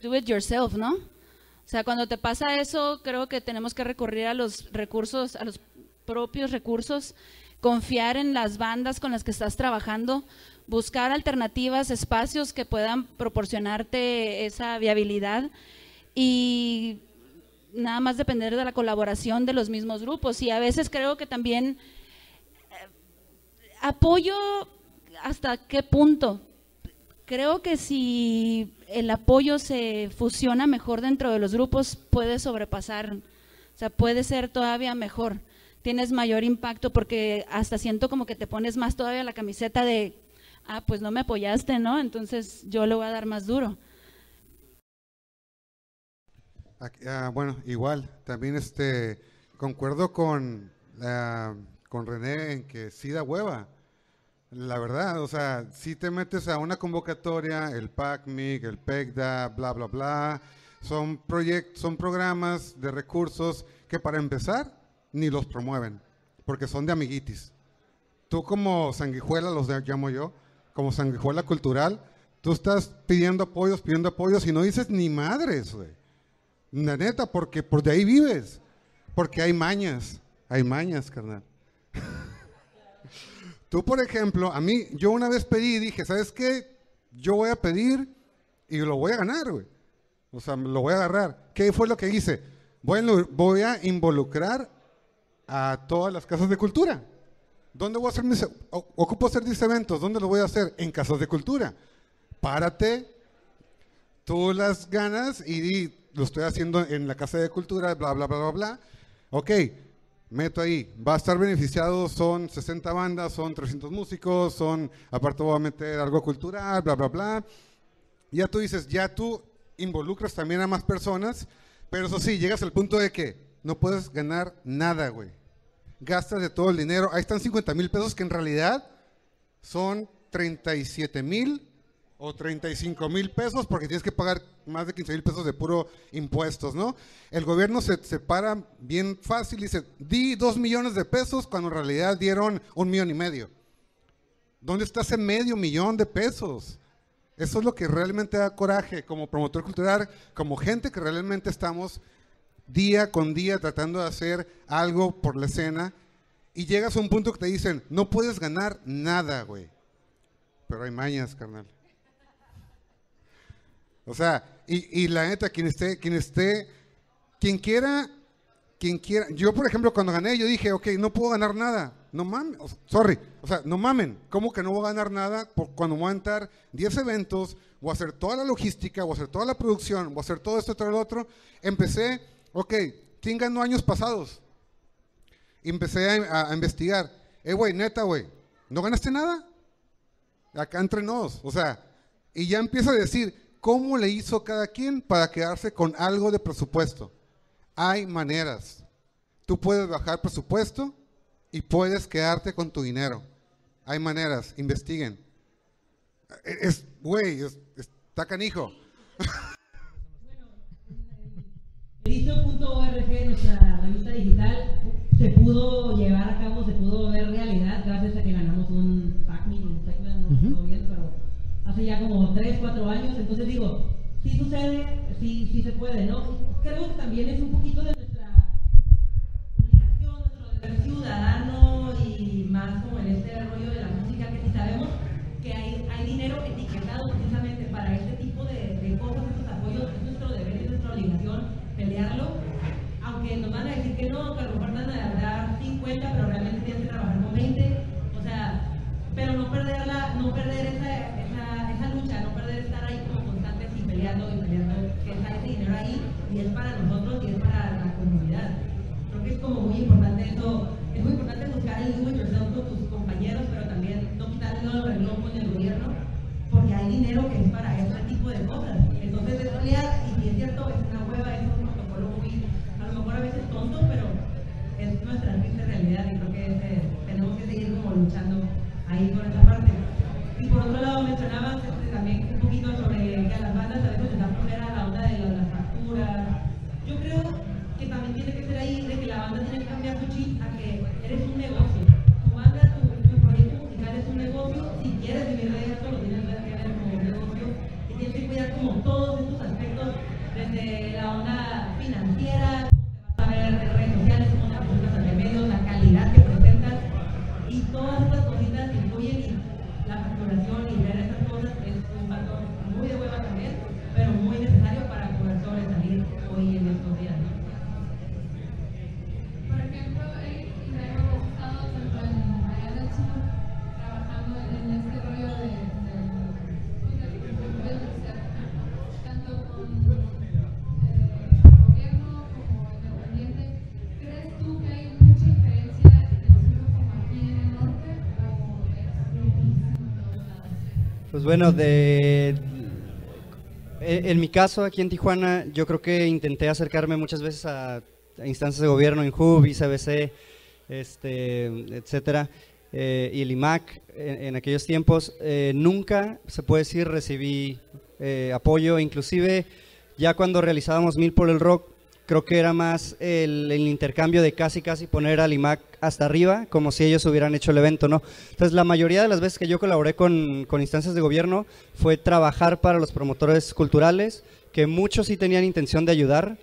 do it yourself, ¿no? O sea, cuando te pasa eso, creo que tenemos que recurrir a los recursos, a los propios recursos, confiar en las bandas con las que estás trabajando, buscar alternativas, espacios que puedan proporcionarte esa viabilidad y nada más depender de la colaboración de los mismos grupos. Y a veces creo que también apoyo hasta qué punto. Creo que si el apoyo se fusiona mejor dentro de los grupos, puede sobrepasar, o sea, puede ser todavía mejor, tienes mayor impacto, porque hasta siento como que te pones más todavía la camiseta de, ah, pues no me apoyaste, ¿no? Entonces yo le voy a dar más duro. Bueno, igual, también concuerdo con René en que sí da hueva. La verdad, o sea, si te metes a una convocatoria, el PACMIC, el PECDA, bla, bla, bla, son proyectos, son programas de recursos que para empezar ni los promueven, porque son de amiguitis. Tú como sanguijuela, los llamo yo, como sanguijuela cultural, tú estás pidiendo apoyos y no dices ni madres, güey. La neta, porque por de ahí vives, porque hay mañas, carnal. Tú, por ejemplo, a mí, yo una vez pedí y dije, ¿sabes qué? Yo voy a pedir y lo voy a ganar, güey. O sea, lo voy a agarrar. ¿Qué fue lo que hice? Voy a involucrar a todas las casas de cultura. ¿Dónde voy a hacer mis... Ocupo hacer 10 eventos. ¿Dónde lo voy a hacer? En casas de cultura. Párate, tú las ganas y lo estoy haciendo en la casa de cultura, bla, bla, bla, bla, bla. Ok. Meto ahí, va a estar beneficiado, son 60 bandas, son 300 músicos, son, aparte voy a meter algo cultural, bla, bla, bla. Ya tú dices, ya tú involucras también a más personas, pero eso sí, llegas al punto de que no puedes ganar nada, güey. Gastas de todo el dinero, ahí están 50,000 pesos que en realidad son 37,000 o 35,000 pesos porque tienes que pagar más de 15,000 pesos de puro impuestos, ¿no? El gobierno se para bien fácil y dice, di 2 millones de pesos cuando en realidad dieron 1,5 millones. ¿Dónde está ese 500,000 de pesos? Eso es lo que realmente da coraje como promotor cultural, como gente que realmente estamos día con día tratando de hacer algo por la escena y llegas a un punto que te dicen, no puedes ganar nada, güey. Pero hay mañas, carnal. O sea, y la neta, quien quiera, yo por ejemplo cuando gané, yo dije, ok, no puedo ganar nada, no mamen, sorry, o sea, no mamen, ¿cómo que no voy a ganar nada? Cuando voy a entrar 10 eventos, voy a hacer toda la logística, voy a hacer toda la producción, voy a hacer todo esto, todo lo otro, empecé, ok, ¿quién ganó años pasados? Empecé a investigar, güey, neta, güey, ¿no ganaste nada? Acá entre nos, o sea, y ya empiezo a decir, ¿cómo le hizo cada quien para quedarse con algo de presupuesto? Hay maneras. Tú puedes bajar presupuesto y puedes quedarte con tu dinero. Hay maneras, investiguen. Güey, está canijo. Erizo.org, nuestra revista digital, se pudo llevar a cabo, se pudo ver realidad gracias a que ganamos un PACMIC, hace ya como 3-4 años, entonces digo, sí sucede, sí se puede, ¿no? Creo que también es un poquito de nuestra obligación, nuestro deber ciudadano y más como en este rollo de la música, que sí sabemos que hay dinero etiquetado precisamente para este tipo de cosas, estos apoyos, es nuestro deber, es nuestra obligación pelearlo, aunque nos van a decir que no, que a lo mejor van a dar 50, pero realmente tienen que trabajar con 20, o sea, pero no perder esa lucha, no perder estar ahí como constantes y peleando, que está ese dinero ahí y es para nosotros y es para la comunidad. Creo que es como muy importante eso, es muy importante buscar el do it yourself con tus compañeros, pero también no quitarle el reloj con el gobierno, porque hay dinero que es para este tipo de cosas. Entonces es realidad, y si es cierto, es una hueva, es un protocolo muy, a lo mejor a veces tonto, pero es nuestra triste realidad y creo que tenemos que seguir como luchando ahí con esta parte. Y por otro lado mencionabas también un poquito sobre que a las bandas a veces les da flojera la onda de las facturas, switch a que eres un negocio. Tú mandas tu proyecto musical, es un negocio. Si quieres vivir de esto, lo tienes que ver como un negocio. Y tienes que cuidar como todos estos aspectos, desde la onda financiera, cómo te vas a ver en redes sociales, cómo te apuntas a los medios, la calidad que presentas. Y todas estas cositas incluyen y la facturación y ver estas cosas es un factor muy de hueva también, pero muy necesario para poder sobresalir hoy en estos días. Pues bueno, en mi caso aquí en Tijuana, yo creo que intenté acercarme muchas veces a instancias de gobierno en HUB, ICBC, etcétera, y el IMAC en aquellos tiempos. Nunca, se puede decir, recibí apoyo. Inclusive ya cuando realizábamos Mil por el Rock, creo que era más el intercambio de casi poner al IMAC hasta arriba, como si ellos hubieran hecho el evento, ¿no? Entonces, la mayoría de las veces que yo colaboré con instancias de gobierno fue trabajar para los promotores culturales, que muchos sí tenían intención de ayudar,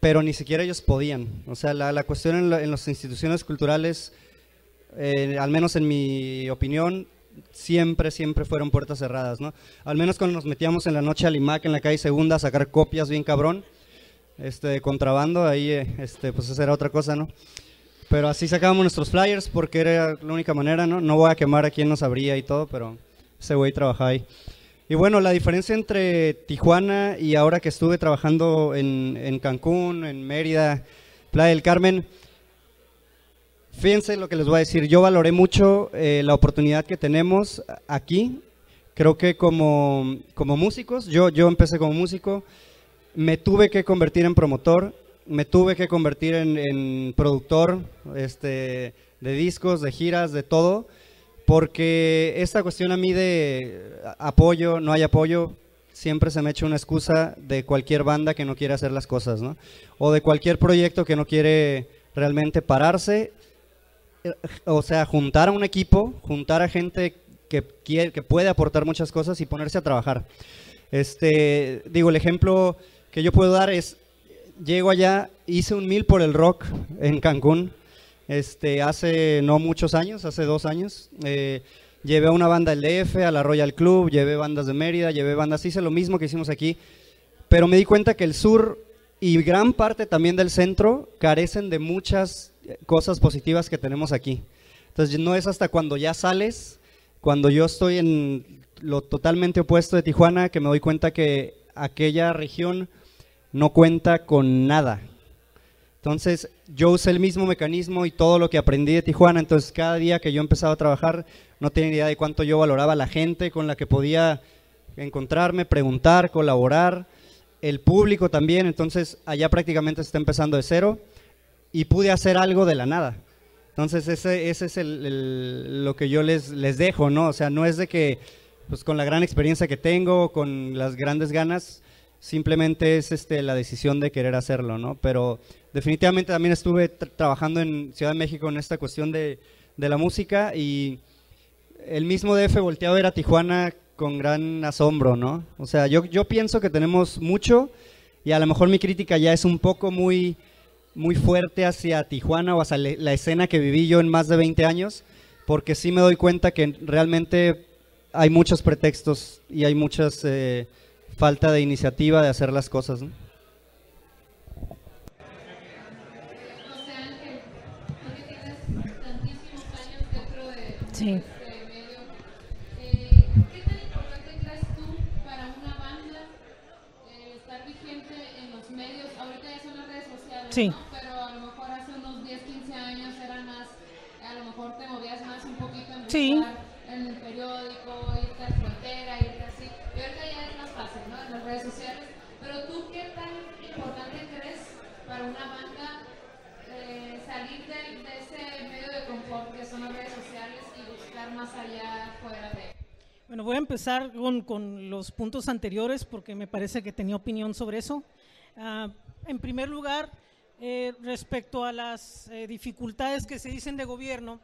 pero ni siquiera ellos podían. O sea, la cuestión en las instituciones culturales, al menos en mi opinión, siempre fueron puertas cerradas, ¿no? Al menos cuando nos metíamos en la noche al IMAC en la calle Segunda a sacar copias bien cabrón, contrabando, ahí pues esa era otra cosa, ¿no? Pero así sacábamos nuestros flyers porque era la única manera, ¿no? No voy a quemar a quien nos abría y todo, pero ese güey trabajaba ahí. Y bueno, la diferencia entre Tijuana y ahora que estuve trabajando en Cancún, en Mérida, Playa del Carmen, fíjense lo que les voy a decir. Yo valoré mucho la oportunidad que tenemos aquí. Creo que como músicos, yo empecé como músico. Me tuve que convertir en promotor, me tuve que convertir en productor de discos, de giras, de todo, porque esta cuestión a mí de apoyo, no hay apoyo, siempre se me echa una excusa de cualquier banda que no quiere hacer las cosas, ¿no? O de cualquier proyecto que no quiere realmente pararse, o sea, juntar a un equipo, juntar a gente que puede aportar muchas cosas y ponerse a trabajar. Digo, el ejemplo que yo puedo dar es, llego allá, hice un Mil por el Rock en Cancún, hace no muchos años, hace 2 años, llevé a una banda del DF, a la Royal Club, llevé bandas de Mérida, llevé bandas, hice lo mismo que hicimos aquí, pero me di cuenta que el sur y gran parte también del centro carecen de muchas cosas positivas que tenemos aquí. Entonces no es hasta cuando ya sales, cuando yo estoy en lo totalmente opuesto de Tijuana, que me doy cuenta que aquella región no cuenta con nada. Entonces yo usé el mismo mecanismo y todo lo que aprendí de Tijuana, entonces cada día que yo empezaba a trabajar no tenía idea de cuánto yo valoraba la gente con la que podía encontrarme, preguntar, colaborar, el público también, entonces allá prácticamente se está empezando de cero y pude hacer algo de la nada. Entonces ese es lo que yo les dejo, ¿no? O sea, no es de que pues con la gran experiencia que tengo, con las grandes ganas, simplemente es la decisión de querer hacerlo, ¿no? Pero definitivamente también estuve trabajando en Ciudad de México en esta cuestión de la música y el mismo DF volteado era Tijuana con gran asombro, ¿no? O sea, yo pienso que tenemos mucho y a lo mejor mi crítica ya es un poco muy fuerte hacia Tijuana o hacia la escena que viví yo en más de 20 años, porque sí me doy cuenta que realmente hay muchos pretextos y hay muchas falta de iniciativa de hacer las cosas, ¿no? Sí. Sí. Pero a lo mejor hace unos 10, 15 años era más, a lo mejor te movías más un poquito en, sí, en el periódico, irte a la frontera, irte así, y ahorita ya es más fácil, ¿no? En las redes sociales, pero tú ¿qué tan importante crees para una banda salir de ese medio de confort que son las redes sociales y buscar más allá fuera de? Bueno, voy a empezar con los puntos anteriores porque me parece que tenía opinión sobre eso. En primer lugar, respecto a las dificultades que se dicen de gobierno,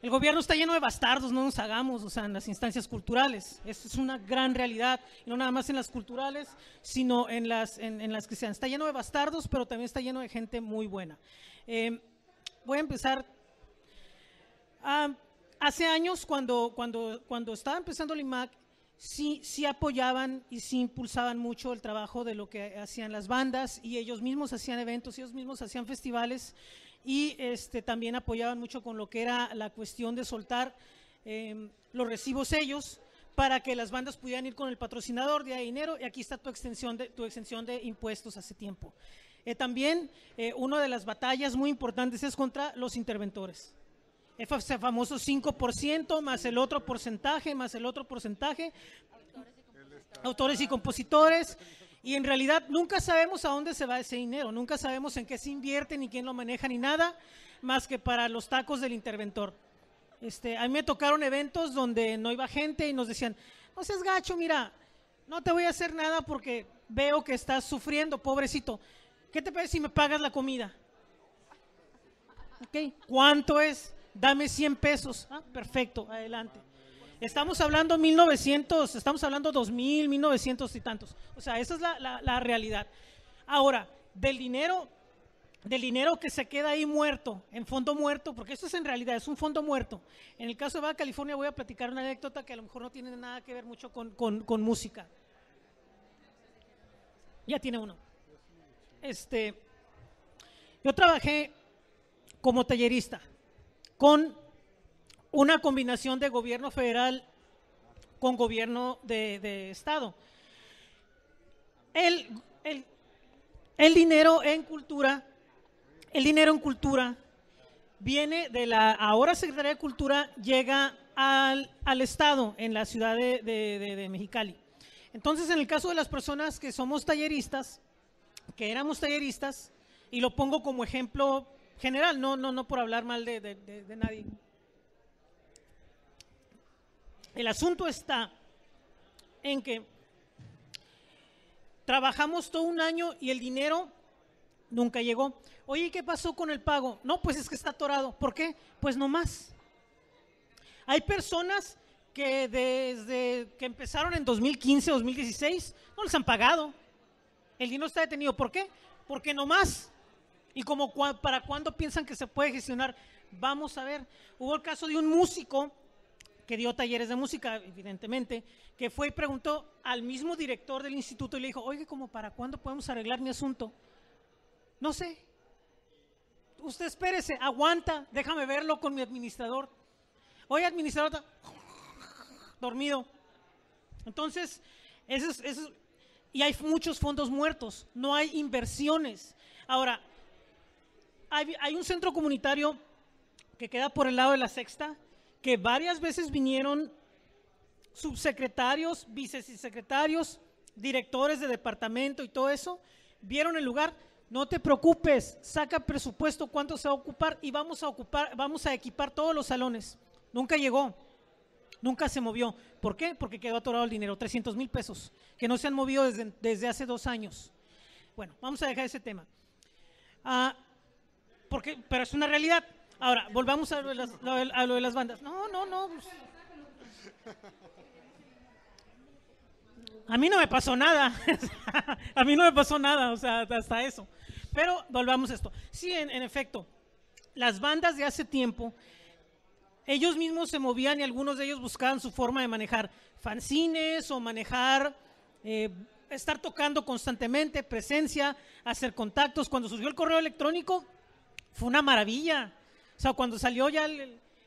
el gobierno está lleno de bastardos, no nos hagamos, o sea, en las instancias culturales. Esa es una gran realidad, y no nada más en las culturales, sino en las que sean. Está lleno de bastardos, pero también está lleno de gente muy buena. Voy a empezar. Hace años, cuando estaba empezando el IMAC, sí apoyaban y sí impulsaban mucho el trabajo de lo que hacían las bandas, y ellos mismos hacían eventos, ellos mismos hacían festivales, y también apoyaban mucho con lo que era la cuestión de soltar los recibos ellos para que las bandas pudieran ir con el patrocinador de dinero, y aquí está tu exención de impuestos hace tiempo. También una de las batallas muy importantes es contra los interventores. Ese famoso 5% más el otro porcentaje, autores y compositores. Y en realidad nunca sabemos a dónde se va ese dinero, nunca sabemos en qué se invierte, ni quién lo maneja, ni nada, más que para los tacos del interventor. A mí me tocaron eventos donde no iba gente y nos decían, no seas gacho, mira, no te voy a hacer nada porque veo que estás sufriendo, pobrecito. ¿Qué te parece si me pagas la comida? ¿Okay? ¿Cuánto es? Dame 100 pesos. Ah, perfecto, adelante. Estamos hablando 1900, estamos hablando 2000, 1900 y tantos. O sea, esa es la realidad. Ahora, del dinero que se queda ahí muerto, en fondo muerto, porque esto es en realidad, es un fondo muerto. En el caso de Baja California voy a platicar una anécdota que a lo mejor no tiene nada que ver mucho con música. Ya tiene uno. Yo trabajé como tallerista con una combinación de gobierno federal con gobierno de estado. El dinero en cultura viene de la ahora Secretaría de Cultura, llega al estado en la ciudad de Mexicali. Entonces, en el caso de las personas que somos talleristas, que éramos talleristas, y lo pongo como ejemplo general, no por hablar mal de nadie. El asunto está en que trabajamos todo un año y el dinero nunca llegó. Oye, ¿qué pasó con el pago? No, pues es que está atorado. ¿Por qué? Pues no más. Hay personas que desde que empezaron en 2015, 2016, no les han pagado. El dinero está detenido. ¿Por qué? Porque no más. ¿Y como para cuándo piensan que se puede gestionar? Vamos a ver. Hubo el caso de un músico que dio talleres de música, evidentemente, que fue y preguntó al mismo director del instituto y le dijo, oye, ¿como para cuándo podemos arreglar mi asunto? No sé. Usted espérese, aguanta, déjame verlo con mi administrador. Oye, administrador, dormido. Entonces, y hay muchos fondos muertos, no hay inversiones. Ahora, hay un centro comunitario que queda por el lado de la Sexta, que varias veces vinieron subsecretarios, vicesecretarios, directores de departamento y todo eso, vieron el lugar, no te preocupes, saca presupuesto, cuánto se va a ocupar, y vamos a equipar todos los salones. Nunca llegó, nunca se movió. ¿Por qué? Porque quedó atorado el dinero, 300,000 pesos, que no se han movido desde hace 2 años. Bueno, vamos a dejar ese tema. Pero es una realidad. Ahora, volvamos a lo de las bandas. No. A mí no me pasó nada. A mí no me pasó nada, o sea, hasta eso. Pero volvamos a esto. Sí, en efecto, las bandas de hace tiempo, ellos mismos se movían y algunos de ellos buscaban su forma de manejar fanzines o manejar... estar tocando constantemente, presencia, hacer contactos. Cuando surgió el correo electrónico, fue una maravilla. O sea, cuando salió ya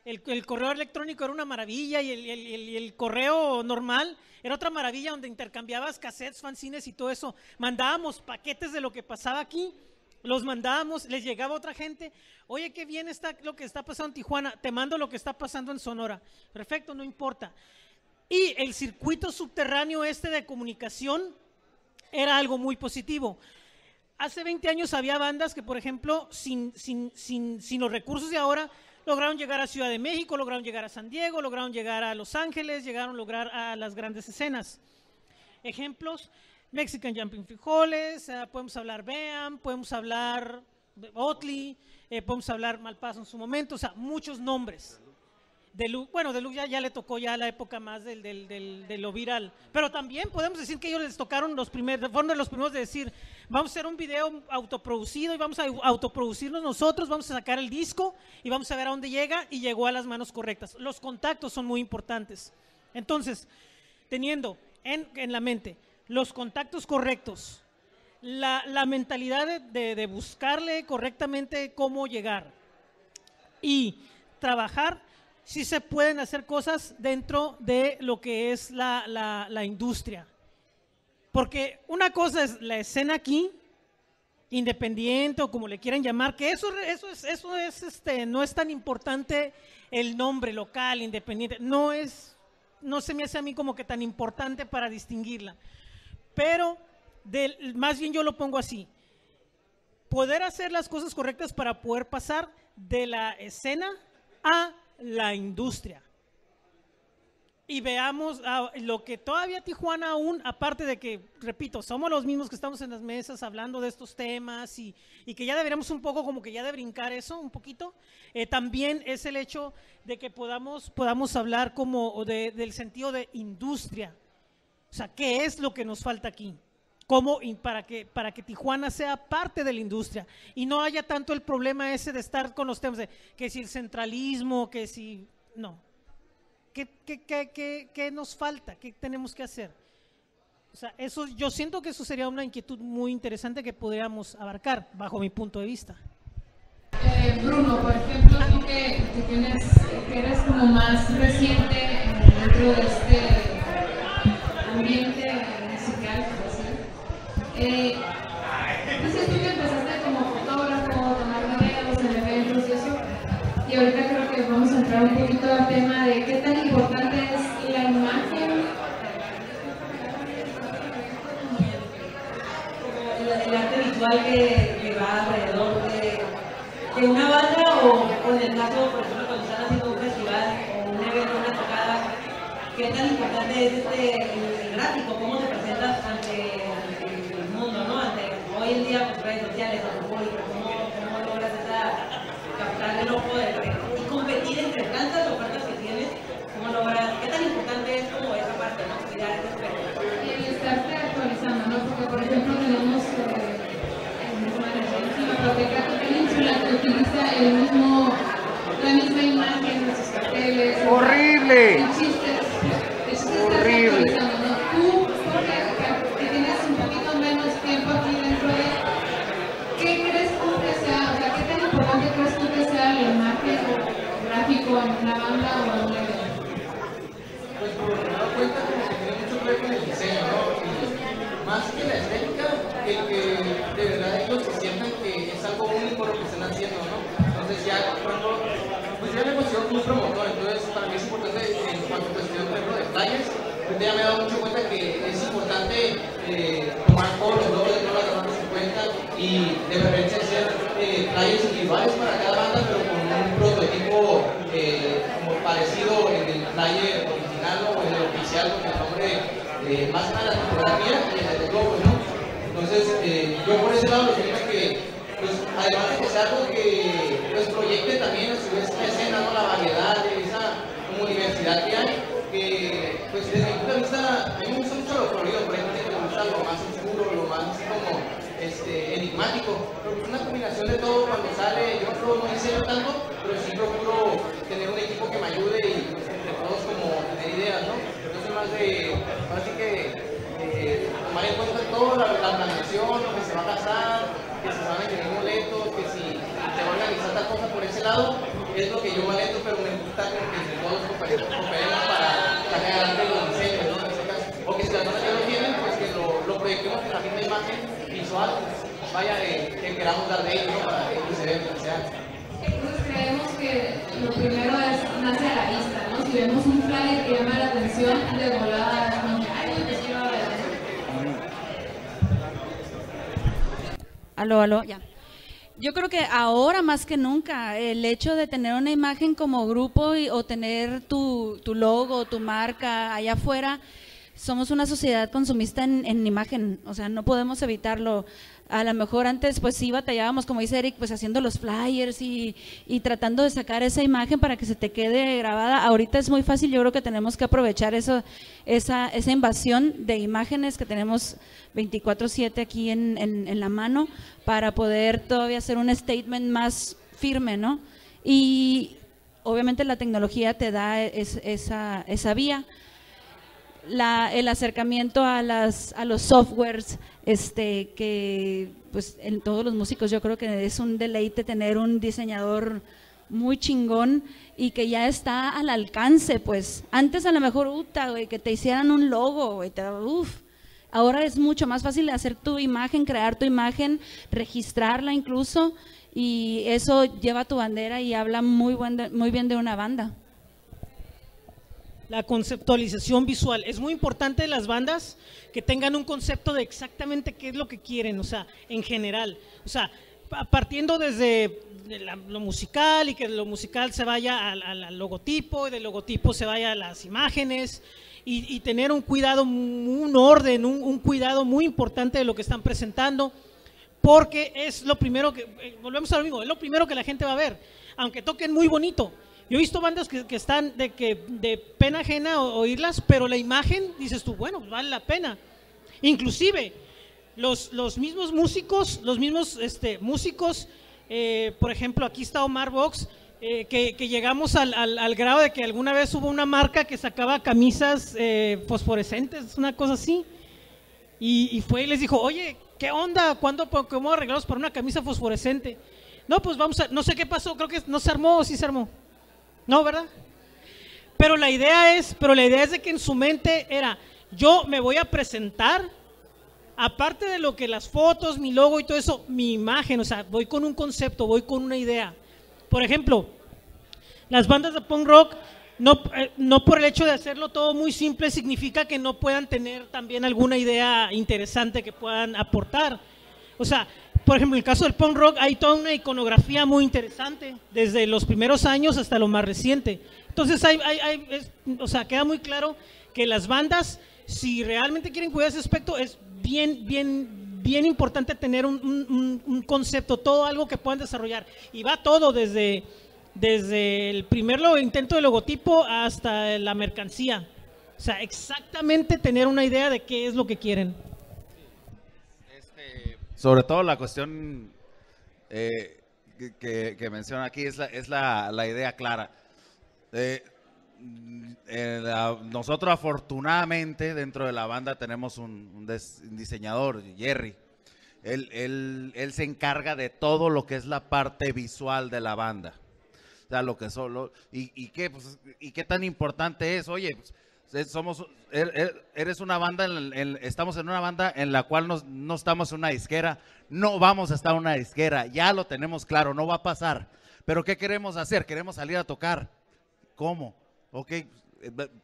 el correo electrónico era una maravilla, y el correo normal era otra maravilla, donde intercambiabas cassettes, fanzines y todo eso. Mandábamos paquetes de lo que pasaba aquí, los mandábamos, les llegaba otra gente. Oye, qué bien está lo que está pasando en Tijuana, te mando lo que está pasando en Sonora. Perfecto, no importa. Y el circuito subterráneo de comunicación era algo muy positivo. Hace 20 años había bandas que, por ejemplo, sin los recursos de ahora, lograron llegar a Ciudad de México, lograron llegar a San Diego, lograron llegar a Los Ángeles, lograron llegar a las grandes escenas. Ejemplos, Mexican Jumping Frijoles, podemos hablar BEAM, podemos hablar Otley, podemos hablar Malpaso en su momento, o sea, muchos nombres. De Luke, bueno, de Luke ya le tocó ya la época más de lo viral, pero también podemos decir que ellos les tocaron los primeros, fueron de los primeros de decir, vamos a hacer un video autoproducido y vamos a autoproducirnos nosotros, vamos a sacar el disco y vamos a ver a dónde llega, y llegó a las manos correctas. Los contactos son muy importantes. Entonces, teniendo en la mente los contactos correctos, la mentalidad de buscarle correctamente cómo llegar y trabajar, sí se pueden hacer cosas dentro de lo que es la industria. Porque una cosa es la escena aquí, independiente o como le quieran llamar, que no es tan importante el nombre local, independiente, no se me hace a mí como que tan importante para distinguirla. Pero más bien yo lo pongo así, poder hacer las cosas correctas para poder pasar de la escena a la industria. Y veamos lo que todavía Tijuana aún, aparte de que, repito, somos los mismos que estamos en las mesas hablando de estos temas y que ya deberíamos un poco como que ya de brincar eso un poquito, también es el hecho de que podamos hablar como del sentido de industria. O sea, ¿qué es lo que nos falta aquí? ¿Cómo? Para que Tijuana sea parte de la industria y no haya tanto el problema ese de estar con los temas de que si el centralismo, que si... No. ¿Qué nos falta? ¿Qué tenemos que hacer? O sea, eso, yo siento que eso sería una inquietud muy interesante que podríamos abarcar, bajo mi punto de vista. Bruno, por ejemplo, tú que eres como más reciente dentro de este ambiente musical, entonces tú empezaste como fotógrafo, tomar videos en eventos y eso, y ahorita creo que vamos a entrar un poquito al tema de qué tan importante es la imagen, el arte visual que va alrededor de una banda o en el caso, por ejemplo, cuando están haciendo un festival o un evento, una tocada, qué tan importante es el gráfico, cómo te presentas ante el mundo, ¿no? Ante hoy en día, pues, redes sociales, el público, cómo logras captar el ojo del rey y competir entre tantas ofertas que tienes, ¿cómo logras? ¿Qué tan importante es como esa parte, no? Cuidar ese aspecto. Y estarse actualizando, ¿no? Porque, por ejemplo, tenemos en la Biblioteca Península que utiliza la misma imagen en sus carteles. ¡Horrible! En chistes. ¡Horrible! Tú, porque tienes un poquito menos tiempo aquí dentro de... ¿Qué crees tú que sea? O sea, ¿qué tan importante crees tú que sea la imagen o gráfico en una banda o en un evento? Pues por lo que me doy cuenta, como que tiene mucho que ver con el diseño, ¿no? Más que la estética, el que de verdad ellos se sientan que es algo único lo que están haciendo, ¿no? Entonces ya cuando, pues ya me considero como un promotor, entonces para mí es importante en cuanto a cuestión, por ejemplo, de detalles, yo ya me he dado mucho cuenta que es importante tomar todos los logros de todas las bandas en cuenta y de preferencia hacer playas individuales para cada banda, pero con un prototipo como parecido en el player original o en el oficial con el nombre más a la fotografía y el de Globos, ¿no? Entonces, yo por ese lado lo que digo que, pues, además de que sea algo que pues, proyecte también a su vez la escena, ¿no? La variedad de esa como diversidad que hay, que pues desde mi punto de vista, a mí me gusta mucho lo colorido, por ejemplo, me gusta lo más oscuro, lo más así como enigmático, pero una combinación de todo cuando sale, yo no diseño tanto, pero sí procuro tener un equipo que me ayude y pues, entre todos como tener ideas, ¿no? Yo soy más de, así que tomar en cuenta todo, la planeación, lo que se va a gastar, que se van a tener boletos, que si se va a organizar tal cosa por ese lado, es lo que yo manejo, pero me gusta que entre todos cooperemos para sacar adelante los diseños, ¿no? En ese caso, o que si las cosas ya lo tienen, pues que lo proyectemos en la misma imagen. Pues vaya que queramos dar de ello para que se vean. Entonces creemos que lo primero es nace a la vista, ¿no? Si vemos un flyer que llama la atención, de volada, ¿no? Ay, pues yo, aló, ya. Yo creo que ahora más que nunca el hecho de tener una imagen como grupo o tener tu logo, tu marca allá afuera. Somos una sociedad consumista en imagen, o sea, no podemos evitarlo. A lo mejor antes pues sí batallábamos, como dice Eric, pues haciendo los flyers y tratando de sacar esa imagen para que se te quede grabada. Ahorita es muy fácil, yo creo que tenemos que aprovechar eso, esa invasión de imágenes que tenemos 24/7 aquí en la mano para poder todavía hacer un statement más firme, ¿no? Y obviamente la tecnología te da esa vía. El acercamiento a los softwares, que pues en todos los músicos yo creo que es un deleite tener un diseñador muy chingón y que ya está al alcance. Pues antes a lo mejor que te hicieran un logo, ahora es mucho más fácil hacer tu imagen, crear tu imagen, registrarla incluso, y eso lleva tu bandera y habla muy bien de una banda. La conceptualización visual. Es muy importante de las bandas que tengan un concepto de exactamente qué es lo que quieren, o sea, en general. O sea, partiendo desde lo musical, y que lo musical se vaya al logotipo, y del logotipo se vaya a las imágenes, y tener un cuidado, un orden, un cuidado muy importante de lo que están presentando, porque es lo primero que, volvemos a lo mismo, es lo primero que la gente va a ver, aunque toquen muy bonito. Yo he visto bandas que están de pena ajena oírlas, pero la imagen, dices tú, bueno, vale la pena. Inclusive, los mismos músicos, por ejemplo, aquí está Omar Vox, que llegamos al grado de que alguna vez hubo una marca que sacaba camisas fosforescentes, una cosa así, y fue y les dijo, oye, ¿qué onda? ¿Cómo arreglamos para una camisa fosforescente? No, pues no sé qué pasó, creo que no se armó, o sí se armó. No, ¿verdad? Pero la idea es de que en su mente era, yo me voy a presentar, aparte de lo que las fotos, mi logo y todo eso, mi imagen, o sea, voy con un concepto, voy con una idea. Por ejemplo, las bandas de punk rock, no por el hecho de hacerlo todo muy simple significa que no puedan tener también alguna idea interesante que puedan aportar. O sea, por ejemplo, en el caso del punk rock hay toda una iconografía muy interesante, desde los primeros años hasta lo más reciente. Entonces, o sea, queda muy claro que las bandas, si realmente quieren cuidar ese aspecto, es bien importante tener un concepto, todo algo que puedan desarrollar. Y va todo desde el primer intento de logotipo hasta la mercancía. O sea, exactamente tener una idea de qué es lo que quieren. Sobre todo la cuestión que menciona aquí es la idea clara. Nosotros afortunadamente dentro de la banda tenemos un diseñador, Jerry. Él se encarga de todo lo que es la parte visual de la banda. O sea, lo que solo y qué tan importante es. Oye, pues, eres una banda, estamos en una banda en la cual no estamos en una disquera, no vamos a estar en una disquera, ya lo tenemos claro, no va a pasar. Pero ¿qué queremos hacer? Queremos salir a tocar. ¿Cómo? Ok,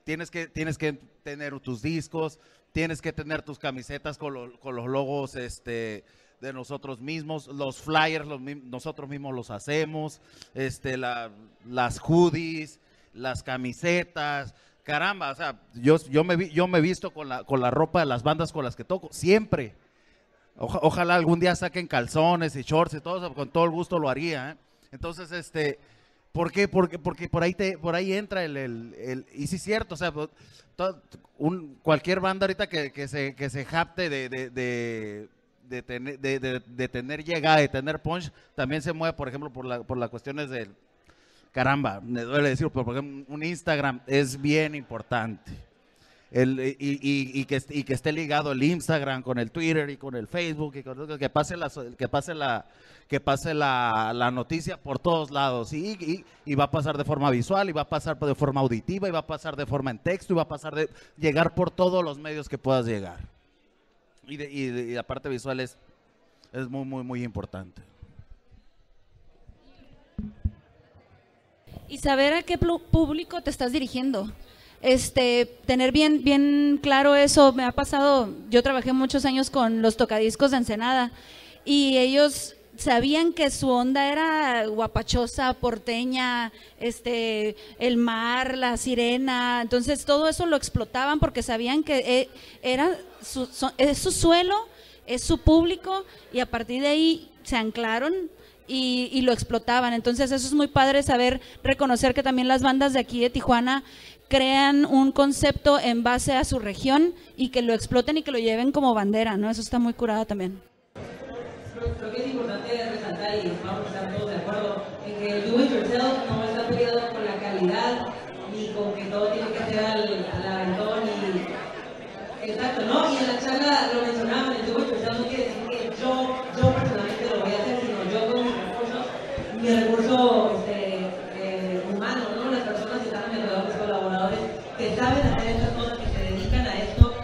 tienes que tener tus discos, tienes que tener tus camisetas con los logos de nosotros mismos, los flyers nosotros mismos los hacemos, las hoodies, las camisetas. Caramba, o sea, yo me visto con la ropa de las bandas con las que toco, siempre. Ojalá algún día saquen calzones y shorts y todo eso, con todo el gusto lo haría, ¿eh? Entonces, ¿por qué? Porque por ahí entra y sí es cierto, o sea, cualquier banda ahorita que se jacte de tener llegada, de tener punch, también se mueve, por ejemplo, por las cuestiones del… Caramba, me duele decirlo, pero por ejemplo, un Instagram es bien importante. Y que esté ligado el Instagram con el Twitter y con el Facebook, y con, que pase la noticia por todos lados. Y va a pasar de forma visual, y va a pasar de forma auditiva, y va a pasar de forma en texto, y va a pasar de llegar por todos los medios que puedas llegar. Y la parte visual es muy importante. Y saber a qué público te estás dirigiendo, tener bien claro eso. Me ha pasado, yo trabajé muchos años con los tocadiscos de Ensenada y ellos sabían que su onda era guapachosa, porteña, el mar, la sirena, entonces todo eso lo explotaban porque sabían que era su suelo. es su público y a partir de ahí se anclaron y lo explotaban. Entonces eso es muy padre, saber reconocer que también las bandas de aquí de Tijuana crean un concepto en base a su región y que lo exploten y que lo lleven como bandera, ¿no? Eso está muy curado también. Creo que es importante resaltar, y vamos a estar todos de acuerdo, en que el do it yourself no está peleado con la calidad ni con que todo tiene que ser al aventón. Y... exacto, ¿no? Y en la charla lo mencionaban, el do it yourself no quiere decir que yo personalmente lo voy a hacer, sino yo con mis recursos, mi recurso humano, ¿no? Las personas que están alrededor, los colaboradores que saben hacer estas cosas, que se dedican a esto,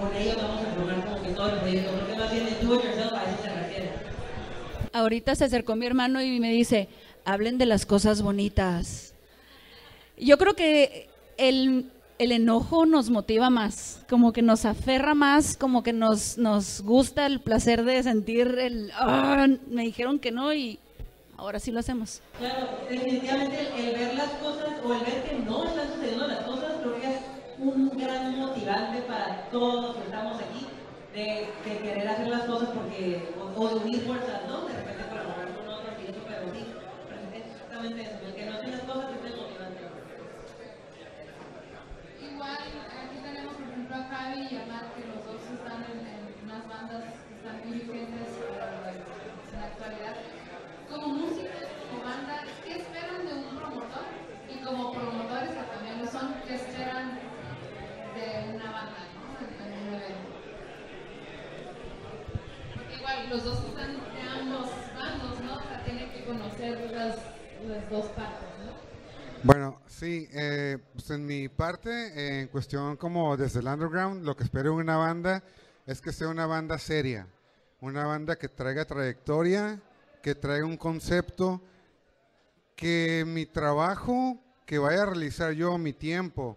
con ellos vamos a formar como que todo el proyecto. Creo que más bien el do it yourself a eso se refiere. Ahorita se acercó mi hermano y me dice, hablen de las cosas bonitas. Yo creo que el enojo nos motiva más, como que nos aferra más, como que nos gusta el placer de sentir el me dijeron que no y ahora sí lo hacemos. Claro, definitivamente el ver las cosas o el ver que no están sucediendo las cosas creo que es un gran motivante para todos los que estamos aquí, de querer hacer las cosas porque, o de unir fuerzas, ¿no? De repente colaborar con otros y eso, pero sí, es exactamente eso, el que no hace las cosas es el motivante. Igual, aquí tenemos por ejemplo a Javi y a Matt, que los dos están en unas bandas que están muy vigentes en la actualidad. Como músicos, como banda, ¿qué esperan de un promotor? Y como promotores, que también lo son, ¿qué esperan de una banda, ¿no? En un evento. Porque igual, los dos están de ambos bandos, ¿no? O sea, tienen que conocer las dos partes, ¿no? Bueno, sí, pues en mi parte, en cuestión como desde el underground, lo que espero de una banda es que sea una banda seria, una banda que traiga trayectoria, que traiga un concepto, que mi trabajo, que vaya a realizar yo, mi tiempo,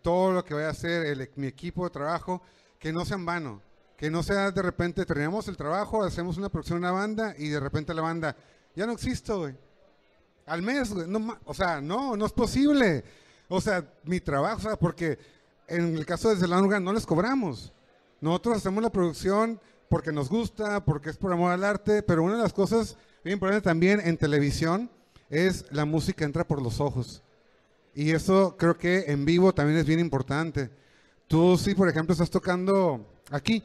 todo lo que vaya a hacer mi equipo de trabajo, que no sea en vano, que no sea de repente terminamos el trabajo, hacemos una producción de una banda y de repente la banda, ya no existo, güey. Al mes, no, o sea, no es posible. O sea, mi trabajo, o sea, porque en el caso de Zeland Organ no les cobramos. Nosotros hacemos la producción porque nos gusta, porque es por amor al arte, pero una de las cosas bien importantes también en televisión es la música entra por los ojos. Y eso creo que en vivo también es bien importante. Tú si, por ejemplo, estás tocando aquí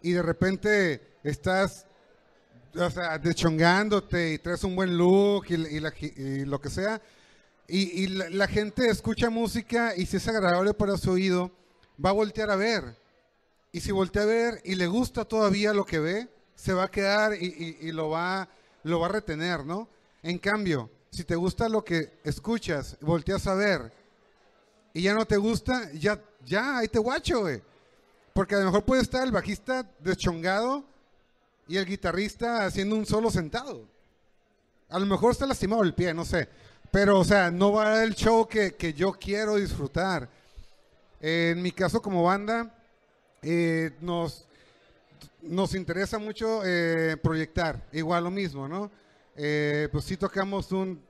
y de repente estás... o sea, deschongándote y traes un buen look y lo que sea. Y la gente escucha música y si es agradable para su oído, va a voltear a ver. Y si voltea a ver y le gusta todavía lo que ve, se va a quedar y lo va a retener, ¿no? En cambio, si te gusta lo que escuchas, volteas a ver y ya no te gusta, ya ahí te guacho, güey. Porque a lo mejor puede estar el bajista deschongado y el guitarrista haciendo un solo sentado. A lo mejor está lastimado el pie, no sé. Pero, o sea, no va a dar el show que yo quiero disfrutar. En mi caso como banda, nos interesa mucho proyectar. Igual lo mismo, ¿no? Pues sí tocamos un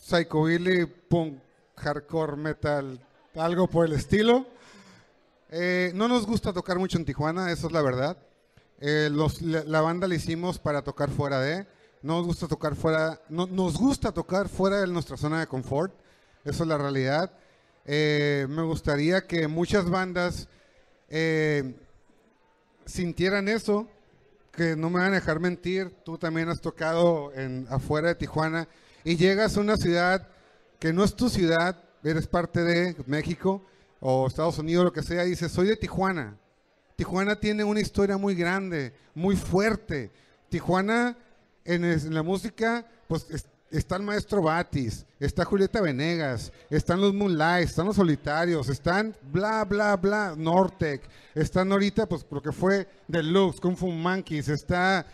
psychobilly, punk, hardcore, metal, algo por el estilo. No nos gusta tocar mucho en Tijuana, eso es la verdad. La banda la hicimos para tocar fuera de, nos gusta tocar fuera de nuestra zona de confort, eso es la realidad. Me gustaría que muchas bandas sintieran eso, que no me van a dejar mentir, tú también has tocado afuera de Tijuana y llegas a una ciudad que no es tu ciudad, eres parte de México o Estados Unidos, lo que sea, y dices, soy de Tijuana. Tijuana tiene una historia muy grande, muy fuerte. Tijuana, en la música, pues está el maestro Batis, está Julieta Venegas, están los Moonlights, están los Solitarios, están bla, bla, bla, Nortec, están ahorita, pues lo que fue Deluxe, Kung Fu Monkeys, está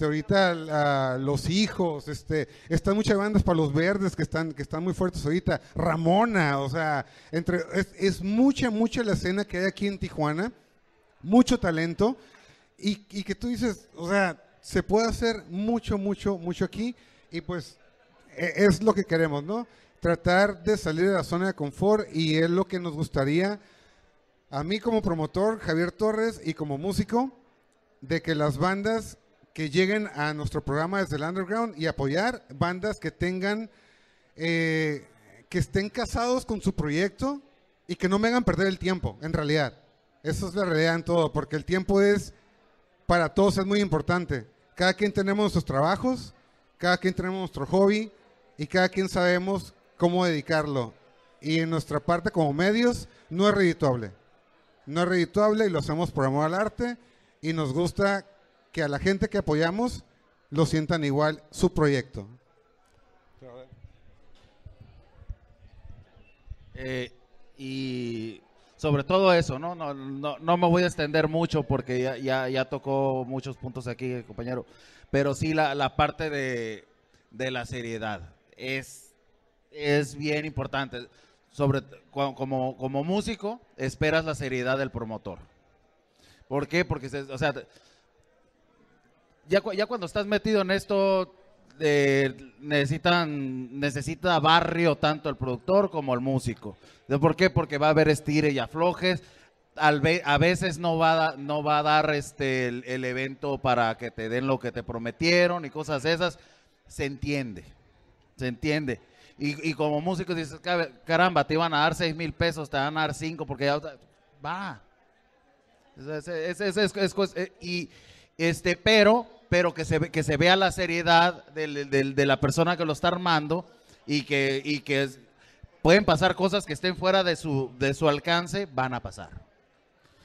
ahorita Los Hijos, están muchas bandas para los verdes que están muy fuertes ahorita, Ramona, o sea, es mucha la escena que hay aquí en Tijuana. Mucho talento y que tú dices, o sea, se puede hacer mucho aquí y pues es lo que queremos, ¿no? Tratar de salir de la zona de confort y es lo que nos gustaría a mí como promotor Javier Torres y como músico, de que las bandas que lleguen a nuestro programa desde el underground y apoyar bandas que tengan, que estén casados con su proyecto y que no me hagan perder el tiempo, en realidad. Eso es la realidad en todo, porque el tiempo es, para todos es muy importante. Cada quien tenemos nuestros trabajos, cada quien tenemos nuestro hobby y cada quien sabemos cómo dedicarlo. Y en nuestra parte como medios no es redituable. No es redituable y lo hacemos por amor al arte y nos gusta que a la gente que apoyamos lo sientan igual su proyecto. Y sobre todo eso, ¿no? No me voy a extender mucho porque ya tocó muchos puntos aquí el compañero, pero sí la parte de la seriedad es bien importante. Sobre, como músico, esperas la seriedad del promotor. ¿Por qué? Porque, o sea, ya cuando estás metido en esto, necesita barrio tanto el productor como el músico. ¿Por qué? Porque va a haber estire y aflojes. A veces no va a dar el evento para que te den lo que te prometieron y cosas esas. Se entiende, se entiende. Y como músico dices, caramba, te iban a dar 6,000 pesos, te van a dar 5 porque ya va. Pero que se vea la seriedad de la persona que lo está armando y que pueden pasar cosas que estén fuera de su alcance, van a pasar.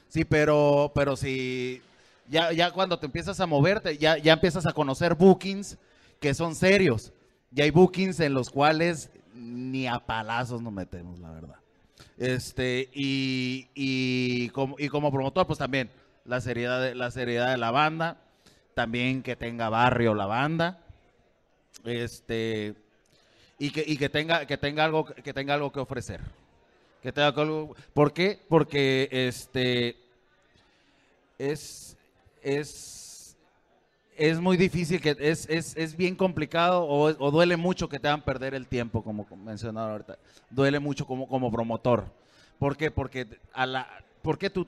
Sí, pero si ya cuando te empiezas a moverte, ya empiezas a conocer bookings que son serios. Y hay bookings en los cuales ni a palazos nos metemos, la verdad. Y como promotor, pues también la seriedad de la banda, también que tenga barrio la banda, y que tenga algo que ofrecer. Que tenga algo, ¿por qué? Porque es muy difícil, que es bien complicado o duele mucho que te hagan perder el tiempo, como mencionaba ahorita. Duele mucho como promotor. ¿Por qué? Porque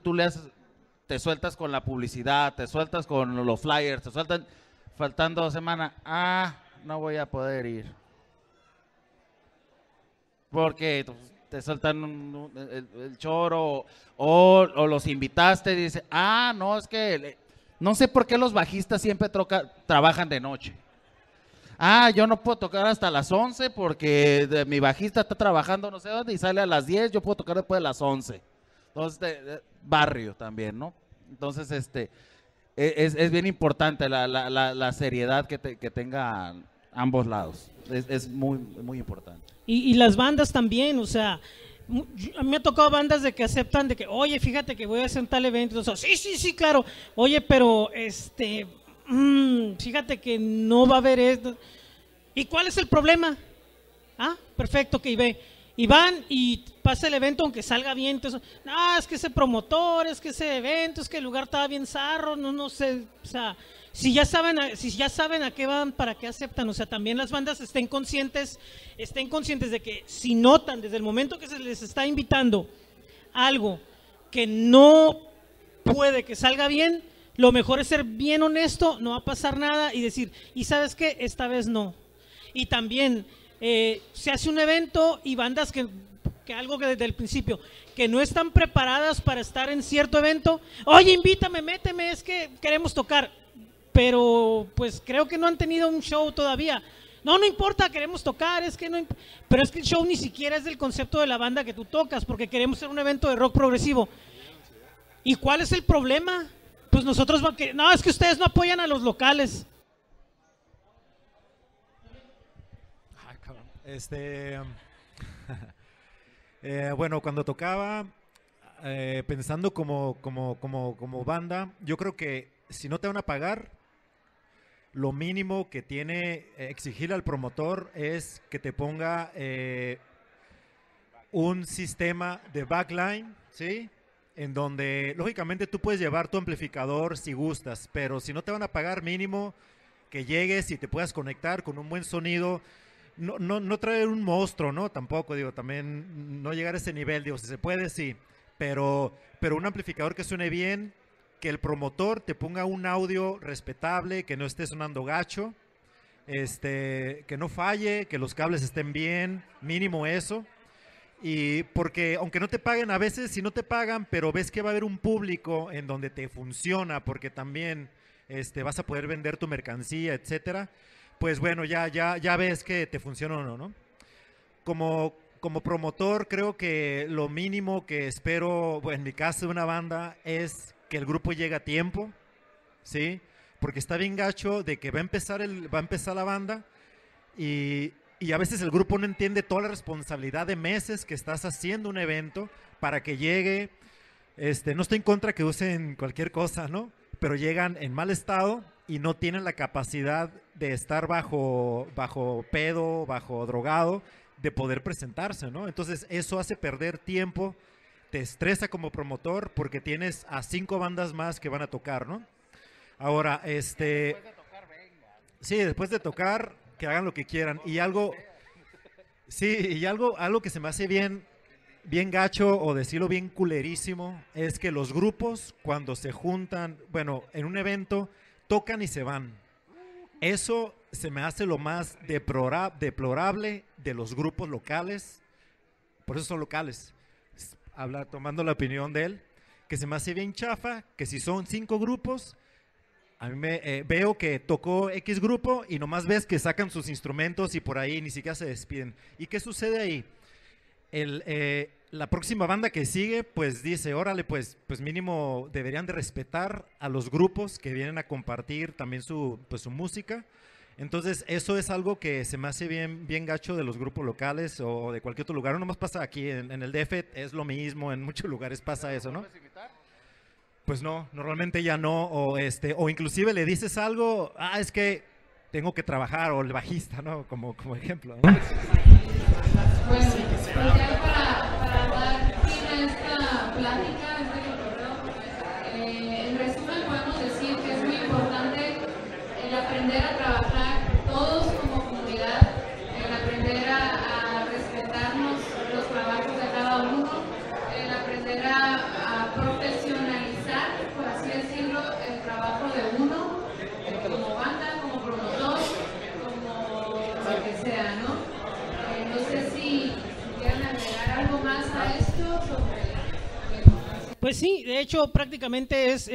tú le haces, te sueltas con la publicidad, te sueltas con los flyers, te sueltan faltando 2 semanas. Ah, no voy a poder ir. Porque te sueltan el choro o los invitaste y dices, ah, no, es que... No sé por qué los bajistas siempre trabajan de noche. Ah, yo no puedo tocar hasta las 11 porque mi bajista está trabajando no sé dónde y sale a las 10, yo puedo tocar después de las 11. Entonces, barrio también, ¿no? Entonces, es bien importante la seriedad que tenga ambos lados. Es muy, muy importante. Y las bandas también, o sea... A mí me ha tocado bandas de que aceptan de que, oye, fíjate que voy a hacer un tal evento. Entonces, sí, claro. Oye, pero fíjate que no va a haber esto. ¿Y cuál es el problema? Ah, perfecto, que ve. Y van y pasa el evento aunque salga bien. Entonces, ah, es que ese promotor, es que ese evento, es que el lugar estaba bien zarro, no sé, o sea, si ya saben a qué van, para qué aceptan. O sea, también las bandas estén conscientes de que si notan desde el momento que se les está invitando algo que no puede que salga bien, lo mejor es ser bien honesto, no va a pasar nada y decir, ¿y sabes qué? Esta vez no. Y también se hace un evento y bandas que algo que desde el principio, que no están preparadas para estar en cierto evento, oye, invítame, méteme, es que queremos tocar. Pero pues creo que no han tenido un show todavía. No importa, queremos tocar, es que no. Pero es que el show ni siquiera es del concepto de la banda que tú tocas, porque queremos hacer un evento de rock progresivo. ¿Y cuál es el problema? Pues nosotros no, es que ustedes no apoyan a los locales. Bueno, cuando tocaba, pensando como banda, yo creo que si no te van a pagar, lo mínimo que tiene exigir al promotor es que te ponga un sistema de backline, ¿sí? En donde, lógicamente, tú puedes llevar tu amplificador si gustas, pero si no te van a pagar, mínimo que llegues y te puedas conectar con un buen sonido. No traer un monstruo, ¿no? Tampoco, digo, también no llegar a ese nivel, digo, si se puede, sí. pero un amplificador que suene bien, que el promotor te ponga un audio respetable, que no esté sonando gacho, que no falle, que los cables estén bien, mínimo eso. Y porque aunque no te paguen, a veces si no te pagan, pero ves que va a haber un público en donde te funciona, porque también vas a poder vender tu mercancía, etcétera, pues bueno, ya ves que te funciona o no, ¿no? Como promotor, creo que lo mínimo que espero, bueno, en mi caso de una banda, es que el grupo llegue a tiempo, ¿sí? Porque está bien gacho de que va a empezar la banda y a veces el grupo no entiende toda la responsabilidad de meses que estás haciendo un evento para que llegue. No estoy en contra que usen cualquier cosa, ¿no? Pero llegan en mal estado y no tienen la capacidad de estar bajo pedo, bajo drogado, de poder presentarse, ¿no? Entonces eso hace perder tiempo, te estresa como promotor porque tienes a 5 bandas más que van a tocar, ¿no? Ahora, después de tocar, venga. Sí, después de tocar, que hagan lo que quieran. Y algo, sí, y algo que se me hace bien gacho, o decirlo bien culerísimo, es que los grupos cuando se juntan, bueno, en un evento, tocan y se van. Eso se me hace lo más deplorable de los grupos locales, por eso son locales, tomando la opinión de él, que se me hace bien chafa, que si son 5 grupos, a mí veo que tocó X grupo y nomás ves que sacan sus instrumentos y por ahí ni siquiera se despiden. ¿Y qué sucede ahí? La próxima banda que sigue, pues dice, órale, pues mínimo deberían de respetar a los grupos que vienen a compartir también su música. Entonces, eso es algo que se me hace bien gacho de los grupos locales o de cualquier otro lugar. No más pasa aquí, en el DF es lo mismo, en muchos lugares pasa eso, ¿no? Pues no, normalmente ya no, o inclusive le dices algo, es que tengo que trabajar, o el bajista, ¿no? Como ejemplo, ¿no? Pues ya para dar fin a esta plática, en resumen podemos decir que es muy importante el aprender a trabajar todos como comunidad, el aprender a respetarnos los trabajos de cada uno, el aprender a profesionalizar, por así decirlo, el trabajo de uno, como banda, como promotor, como lo que sea, ¿no? Pues sí, de hecho prácticamente es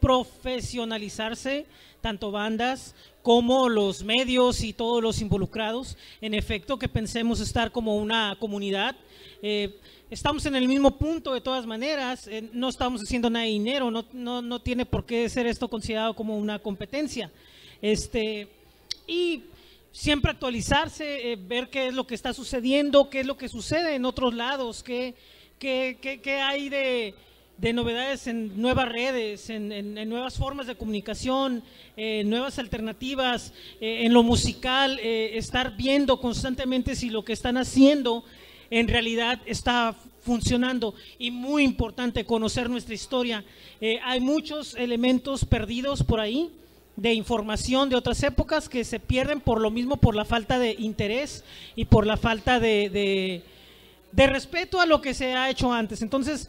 profesionalizarse tanto bandas como los medios y todos los involucrados. En efecto, que pensemos estar como una comunidad. Estamos en el mismo punto de todas maneras, no estamos haciendo nada de dinero, no tiene por qué ser esto considerado como una competencia. Y siempre actualizarse, ver qué es lo que está sucediendo, qué es lo que sucede en otros lados, ¿Qué hay de novedades en nuevas redes, en nuevas formas de comunicación, nuevas alternativas, en lo musical, estar viendo constantemente si lo que están haciendo en realidad está funcionando? Y muy importante, conocer nuestra historia. Hay muchos elementos perdidos por ahí, de información de otras épocas que se pierden por lo mismo, por la falta de interés y por la falta de respeto a lo que se ha hecho antes. Entonces,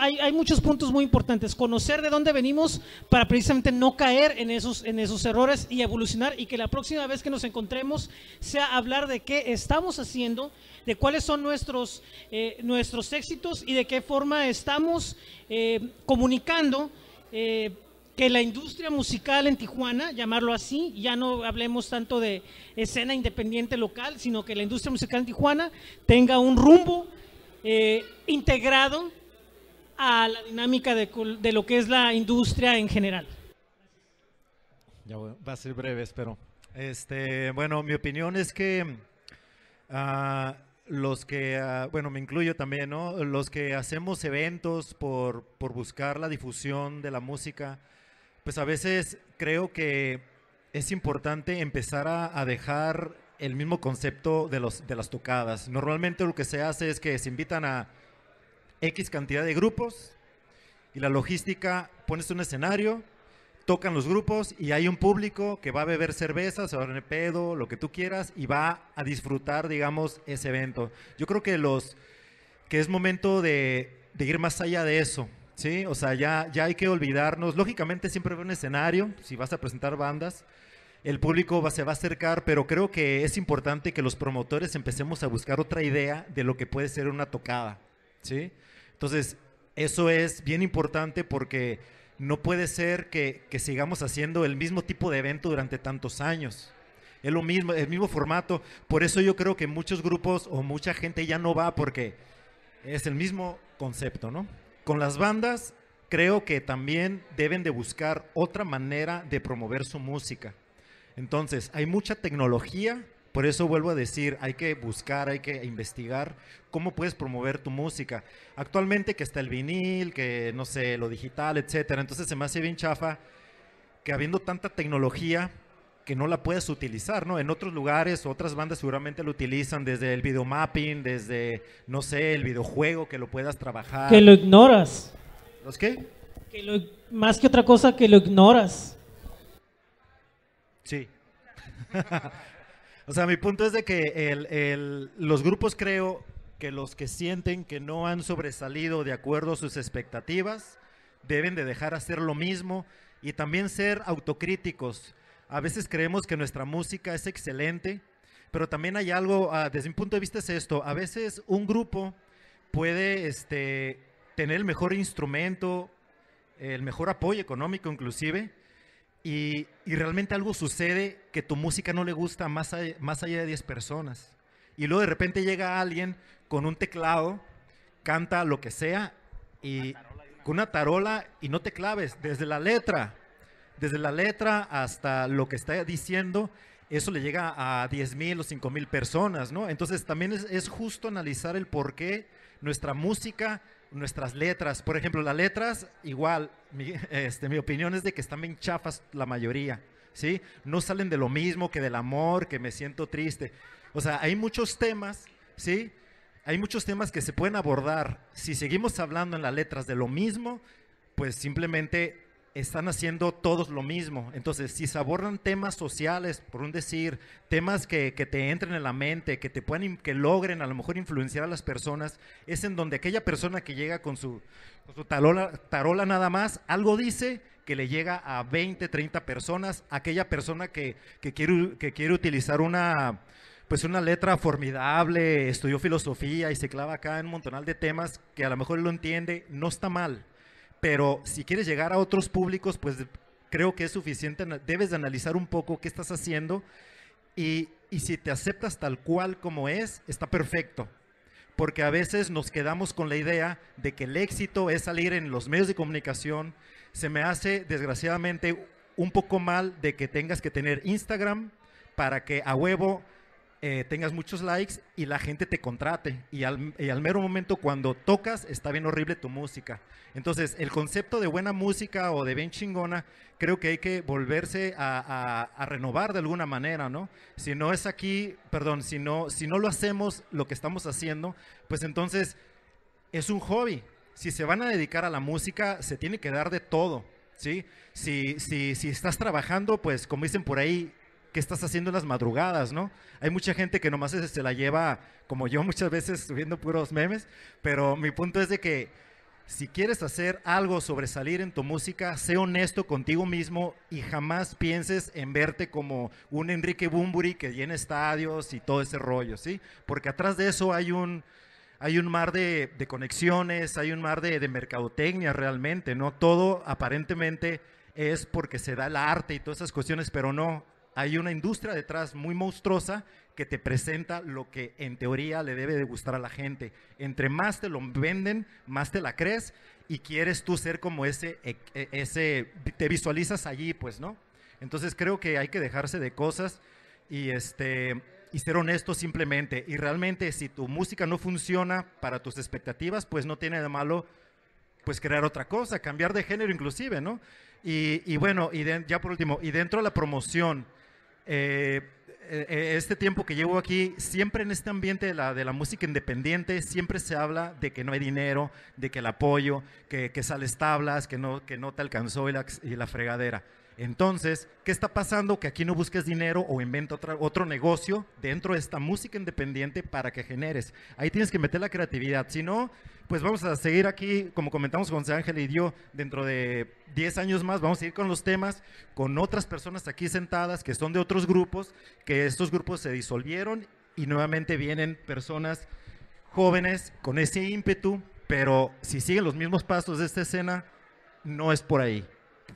hay muchos puntos muy importantes. Conocer de dónde venimos para precisamente no caer en esos errores y evolucionar, y que la próxima vez que nos encontremos sea hablar de qué estamos haciendo, de cuáles son nuestros éxitos y de qué forma estamos comunicando que la industria musical en Tijuana, llamarlo así, ya no hablemos tanto de escena independiente local, sino que la industria musical en Tijuana tenga un rumbo integrado a la dinámica de lo que es la industria en general. Ya va a ser breve, espero. Bueno, mi opinión es que los que, bueno, me incluyo también, ¿no? Los que hacemos eventos por buscar la difusión de la música, pues a veces creo que es importante empezar a dejar el mismo concepto de las tocadas. Normalmente lo que se hace es que se invitan a X cantidad de grupos y la logística, pones un escenario, tocan los grupos y hay un público que va a beber cerveza, se va a poner pedo, lo que tú quieras, y va a disfrutar, digamos, ese evento. Yo creo que es momento de de ir más allá de eso, ¿sí? O sea, ya hay que olvidarnos. Lógicamente siempre va un escenario, si vas a presentar bandas, el público se va a acercar, pero creo que es importante que los promotores empecemos a buscar otra idea de lo que puede ser una tocada, ¿sí? Entonces, eso es bien importante porque no puede ser que sigamos haciendo el mismo tipo de evento durante tantos años. Es lo mismo, el mismo formato. Por eso yo creo que muchos grupos o mucha gente ya no va porque es el mismo concepto, ¿no? Con las bandas creo que también deben de buscar otra manera de promover su música. Entonces, hay mucha tecnología, por eso vuelvo a decir, hay que buscar, hay que investigar cómo puedes promover tu música. Actualmente que está el vinil, que no sé, lo digital, etcétera. Entonces se me hace bien chafa que habiendo tanta tecnología que no la puedes utilizar, ¿no? En otros lugares, otras bandas seguramente lo utilizan desde el videomapping, desde, no sé, el videojuego, que lo puedas trabajar. Que lo ignoras. ¿Los qué? Que lo, más que otra cosa, que lo ignoras. Sí. O sea, mi punto es de que los grupos, creo que los que sienten que no han sobresalido de acuerdo a sus expectativas deben de dejar hacer lo mismo y también ser autocríticos. A veces creemos que nuestra música es excelente, pero también hay algo, desde mi punto de vista es esto, a veces un grupo puede tener el mejor instrumento, el mejor apoyo económico inclusive, y realmente algo sucede que tu música no le gusta más allá de 10 personas. Y luego de repente llega alguien con un teclado, canta lo que sea, y con una tarola, y no te claves, desde la letra hasta lo que está diciendo, eso le llega a 10,000 o 5,000 personas, ¿no? Entonces también es justo analizar el por qué nuestra música, nuestras letras, por ejemplo, las letras, igual, mi opinión es de que están bien chafas la mayoría, ¿sí? No salen de lo mismo que del amor, que me siento triste. O sea, hay muchos temas, ¿sí? Hay muchos temas que se pueden abordar. Si seguimos hablando en las letras de lo mismo, pues simplemente están haciendo todos lo mismo. Entonces, si se abordan temas sociales, por un decir, temas que te entren en la mente, que te puedan, que logren a lo mejor influenciar a las personas, es en donde aquella persona que llega con su tarola nada más, algo dice que le llega a 20, 30 personas, aquella persona que quiere utilizar una letra formidable, estudió filosofía y se clava acá en un montonal de temas que a lo mejor lo entiende, no está mal. Pero si quieres llegar a otros públicos, pues creo que es suficiente, debes de analizar un poco qué estás haciendo y si te aceptas tal cual como es, está perfecto. Porque a veces nos quedamos con la idea de que el éxito es salir en los medios de comunicación. Se me hace desgraciadamente un poco mal de que tengas que tener Instagram para que a huevo tengas muchos likes y la gente te contrate y al mero momento cuando tocas está bien horrible tu música. Entonces el concepto de buena música o de bien chingona creo que hay que volverse a renovar de alguna manera, ¿no? Si no es aquí, perdón, si no lo hacemos lo que estamos haciendo, pues entonces es un hobby. Si se van a dedicar a la música se tiene que dar de todo, ¿sí? Si estás trabajando, pues como dicen por ahí, ¿qué estás haciendo en las madrugadas, no? Hay mucha gente que nomás se la lleva, como yo muchas veces, subiendo puros memes, pero mi punto es de que si quieres hacer algo, sobresalir en tu música, sé honesto contigo mismo y jamás pienses en verte como un Enrique Bunbury que llena estadios y todo ese rollo, ¿sí? Porque atrás de eso hay un mar de conexiones, hay un mar de mercadotecnia realmente, ¿no? Todo aparentemente es porque se da el arte y todas esas cuestiones, pero no. Hay una industria detrás muy monstruosa que te presenta lo que en teoría le debe de gustar a la gente. Entre más te lo venden, más te la crees y quieres tú ser como ese te visualizas allí, pues, ¿no? Entonces creo que hay que dejarse de cosas y ser honesto simplemente. Y realmente si tu música no funciona para tus expectativas, pues no tiene de malo pues crear otra cosa, cambiar de género inclusive, ¿no? Y bueno, ya por último, y dentro de la promoción, este tiempo que llevo aquí, siempre en este ambiente de la música independiente, siempre se habla de que no hay dinero, de que el apoyo, que sales tablas, que no te alcanzó y la fregadera. Entonces, ¿qué está pasando? Que aquí no busques dinero o inventa otro negocio dentro de esta música independiente para que generes. Ahí tienes que meter la creatividad. Si no, pues vamos a seguir aquí, como comentamos con José Ángel y yo, dentro de 10 años más vamos a ir con los temas, con otras personas aquí sentadas que son de otros grupos, que estos grupos se disolvieron y nuevamente vienen personas jóvenes con ese ímpetu, pero si siguen los mismos pasos de esta escena, no es por ahí.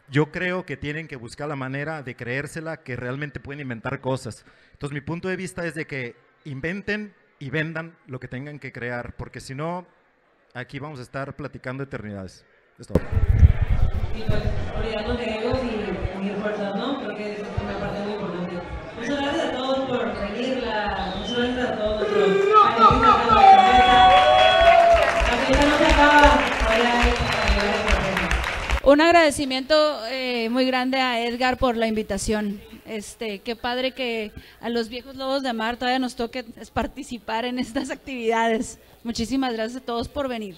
Yo creo que tienen que buscar la manera de creérsela, que realmente pueden inventar cosas. Entonces, mi punto de vista es de que inventen y vendan lo que tengan que crear, porque si no, aquí vamos a estar platicando eternidades. Es todo. Y pues, olvidarnos de egos y unir fuerzas, ¿no? Creo que esa es una parte muy importante. Muchas gracias a todos por seguirla. Muchas gracias a todos por participar en la carrera. La fiesta no se acaba. Un agradecimiento muy grande a Edgar por la invitación. Qué padre que a los viejos lobos de mar todavía nos toque participar en estas actividades. Muchísimas gracias a todos por venir.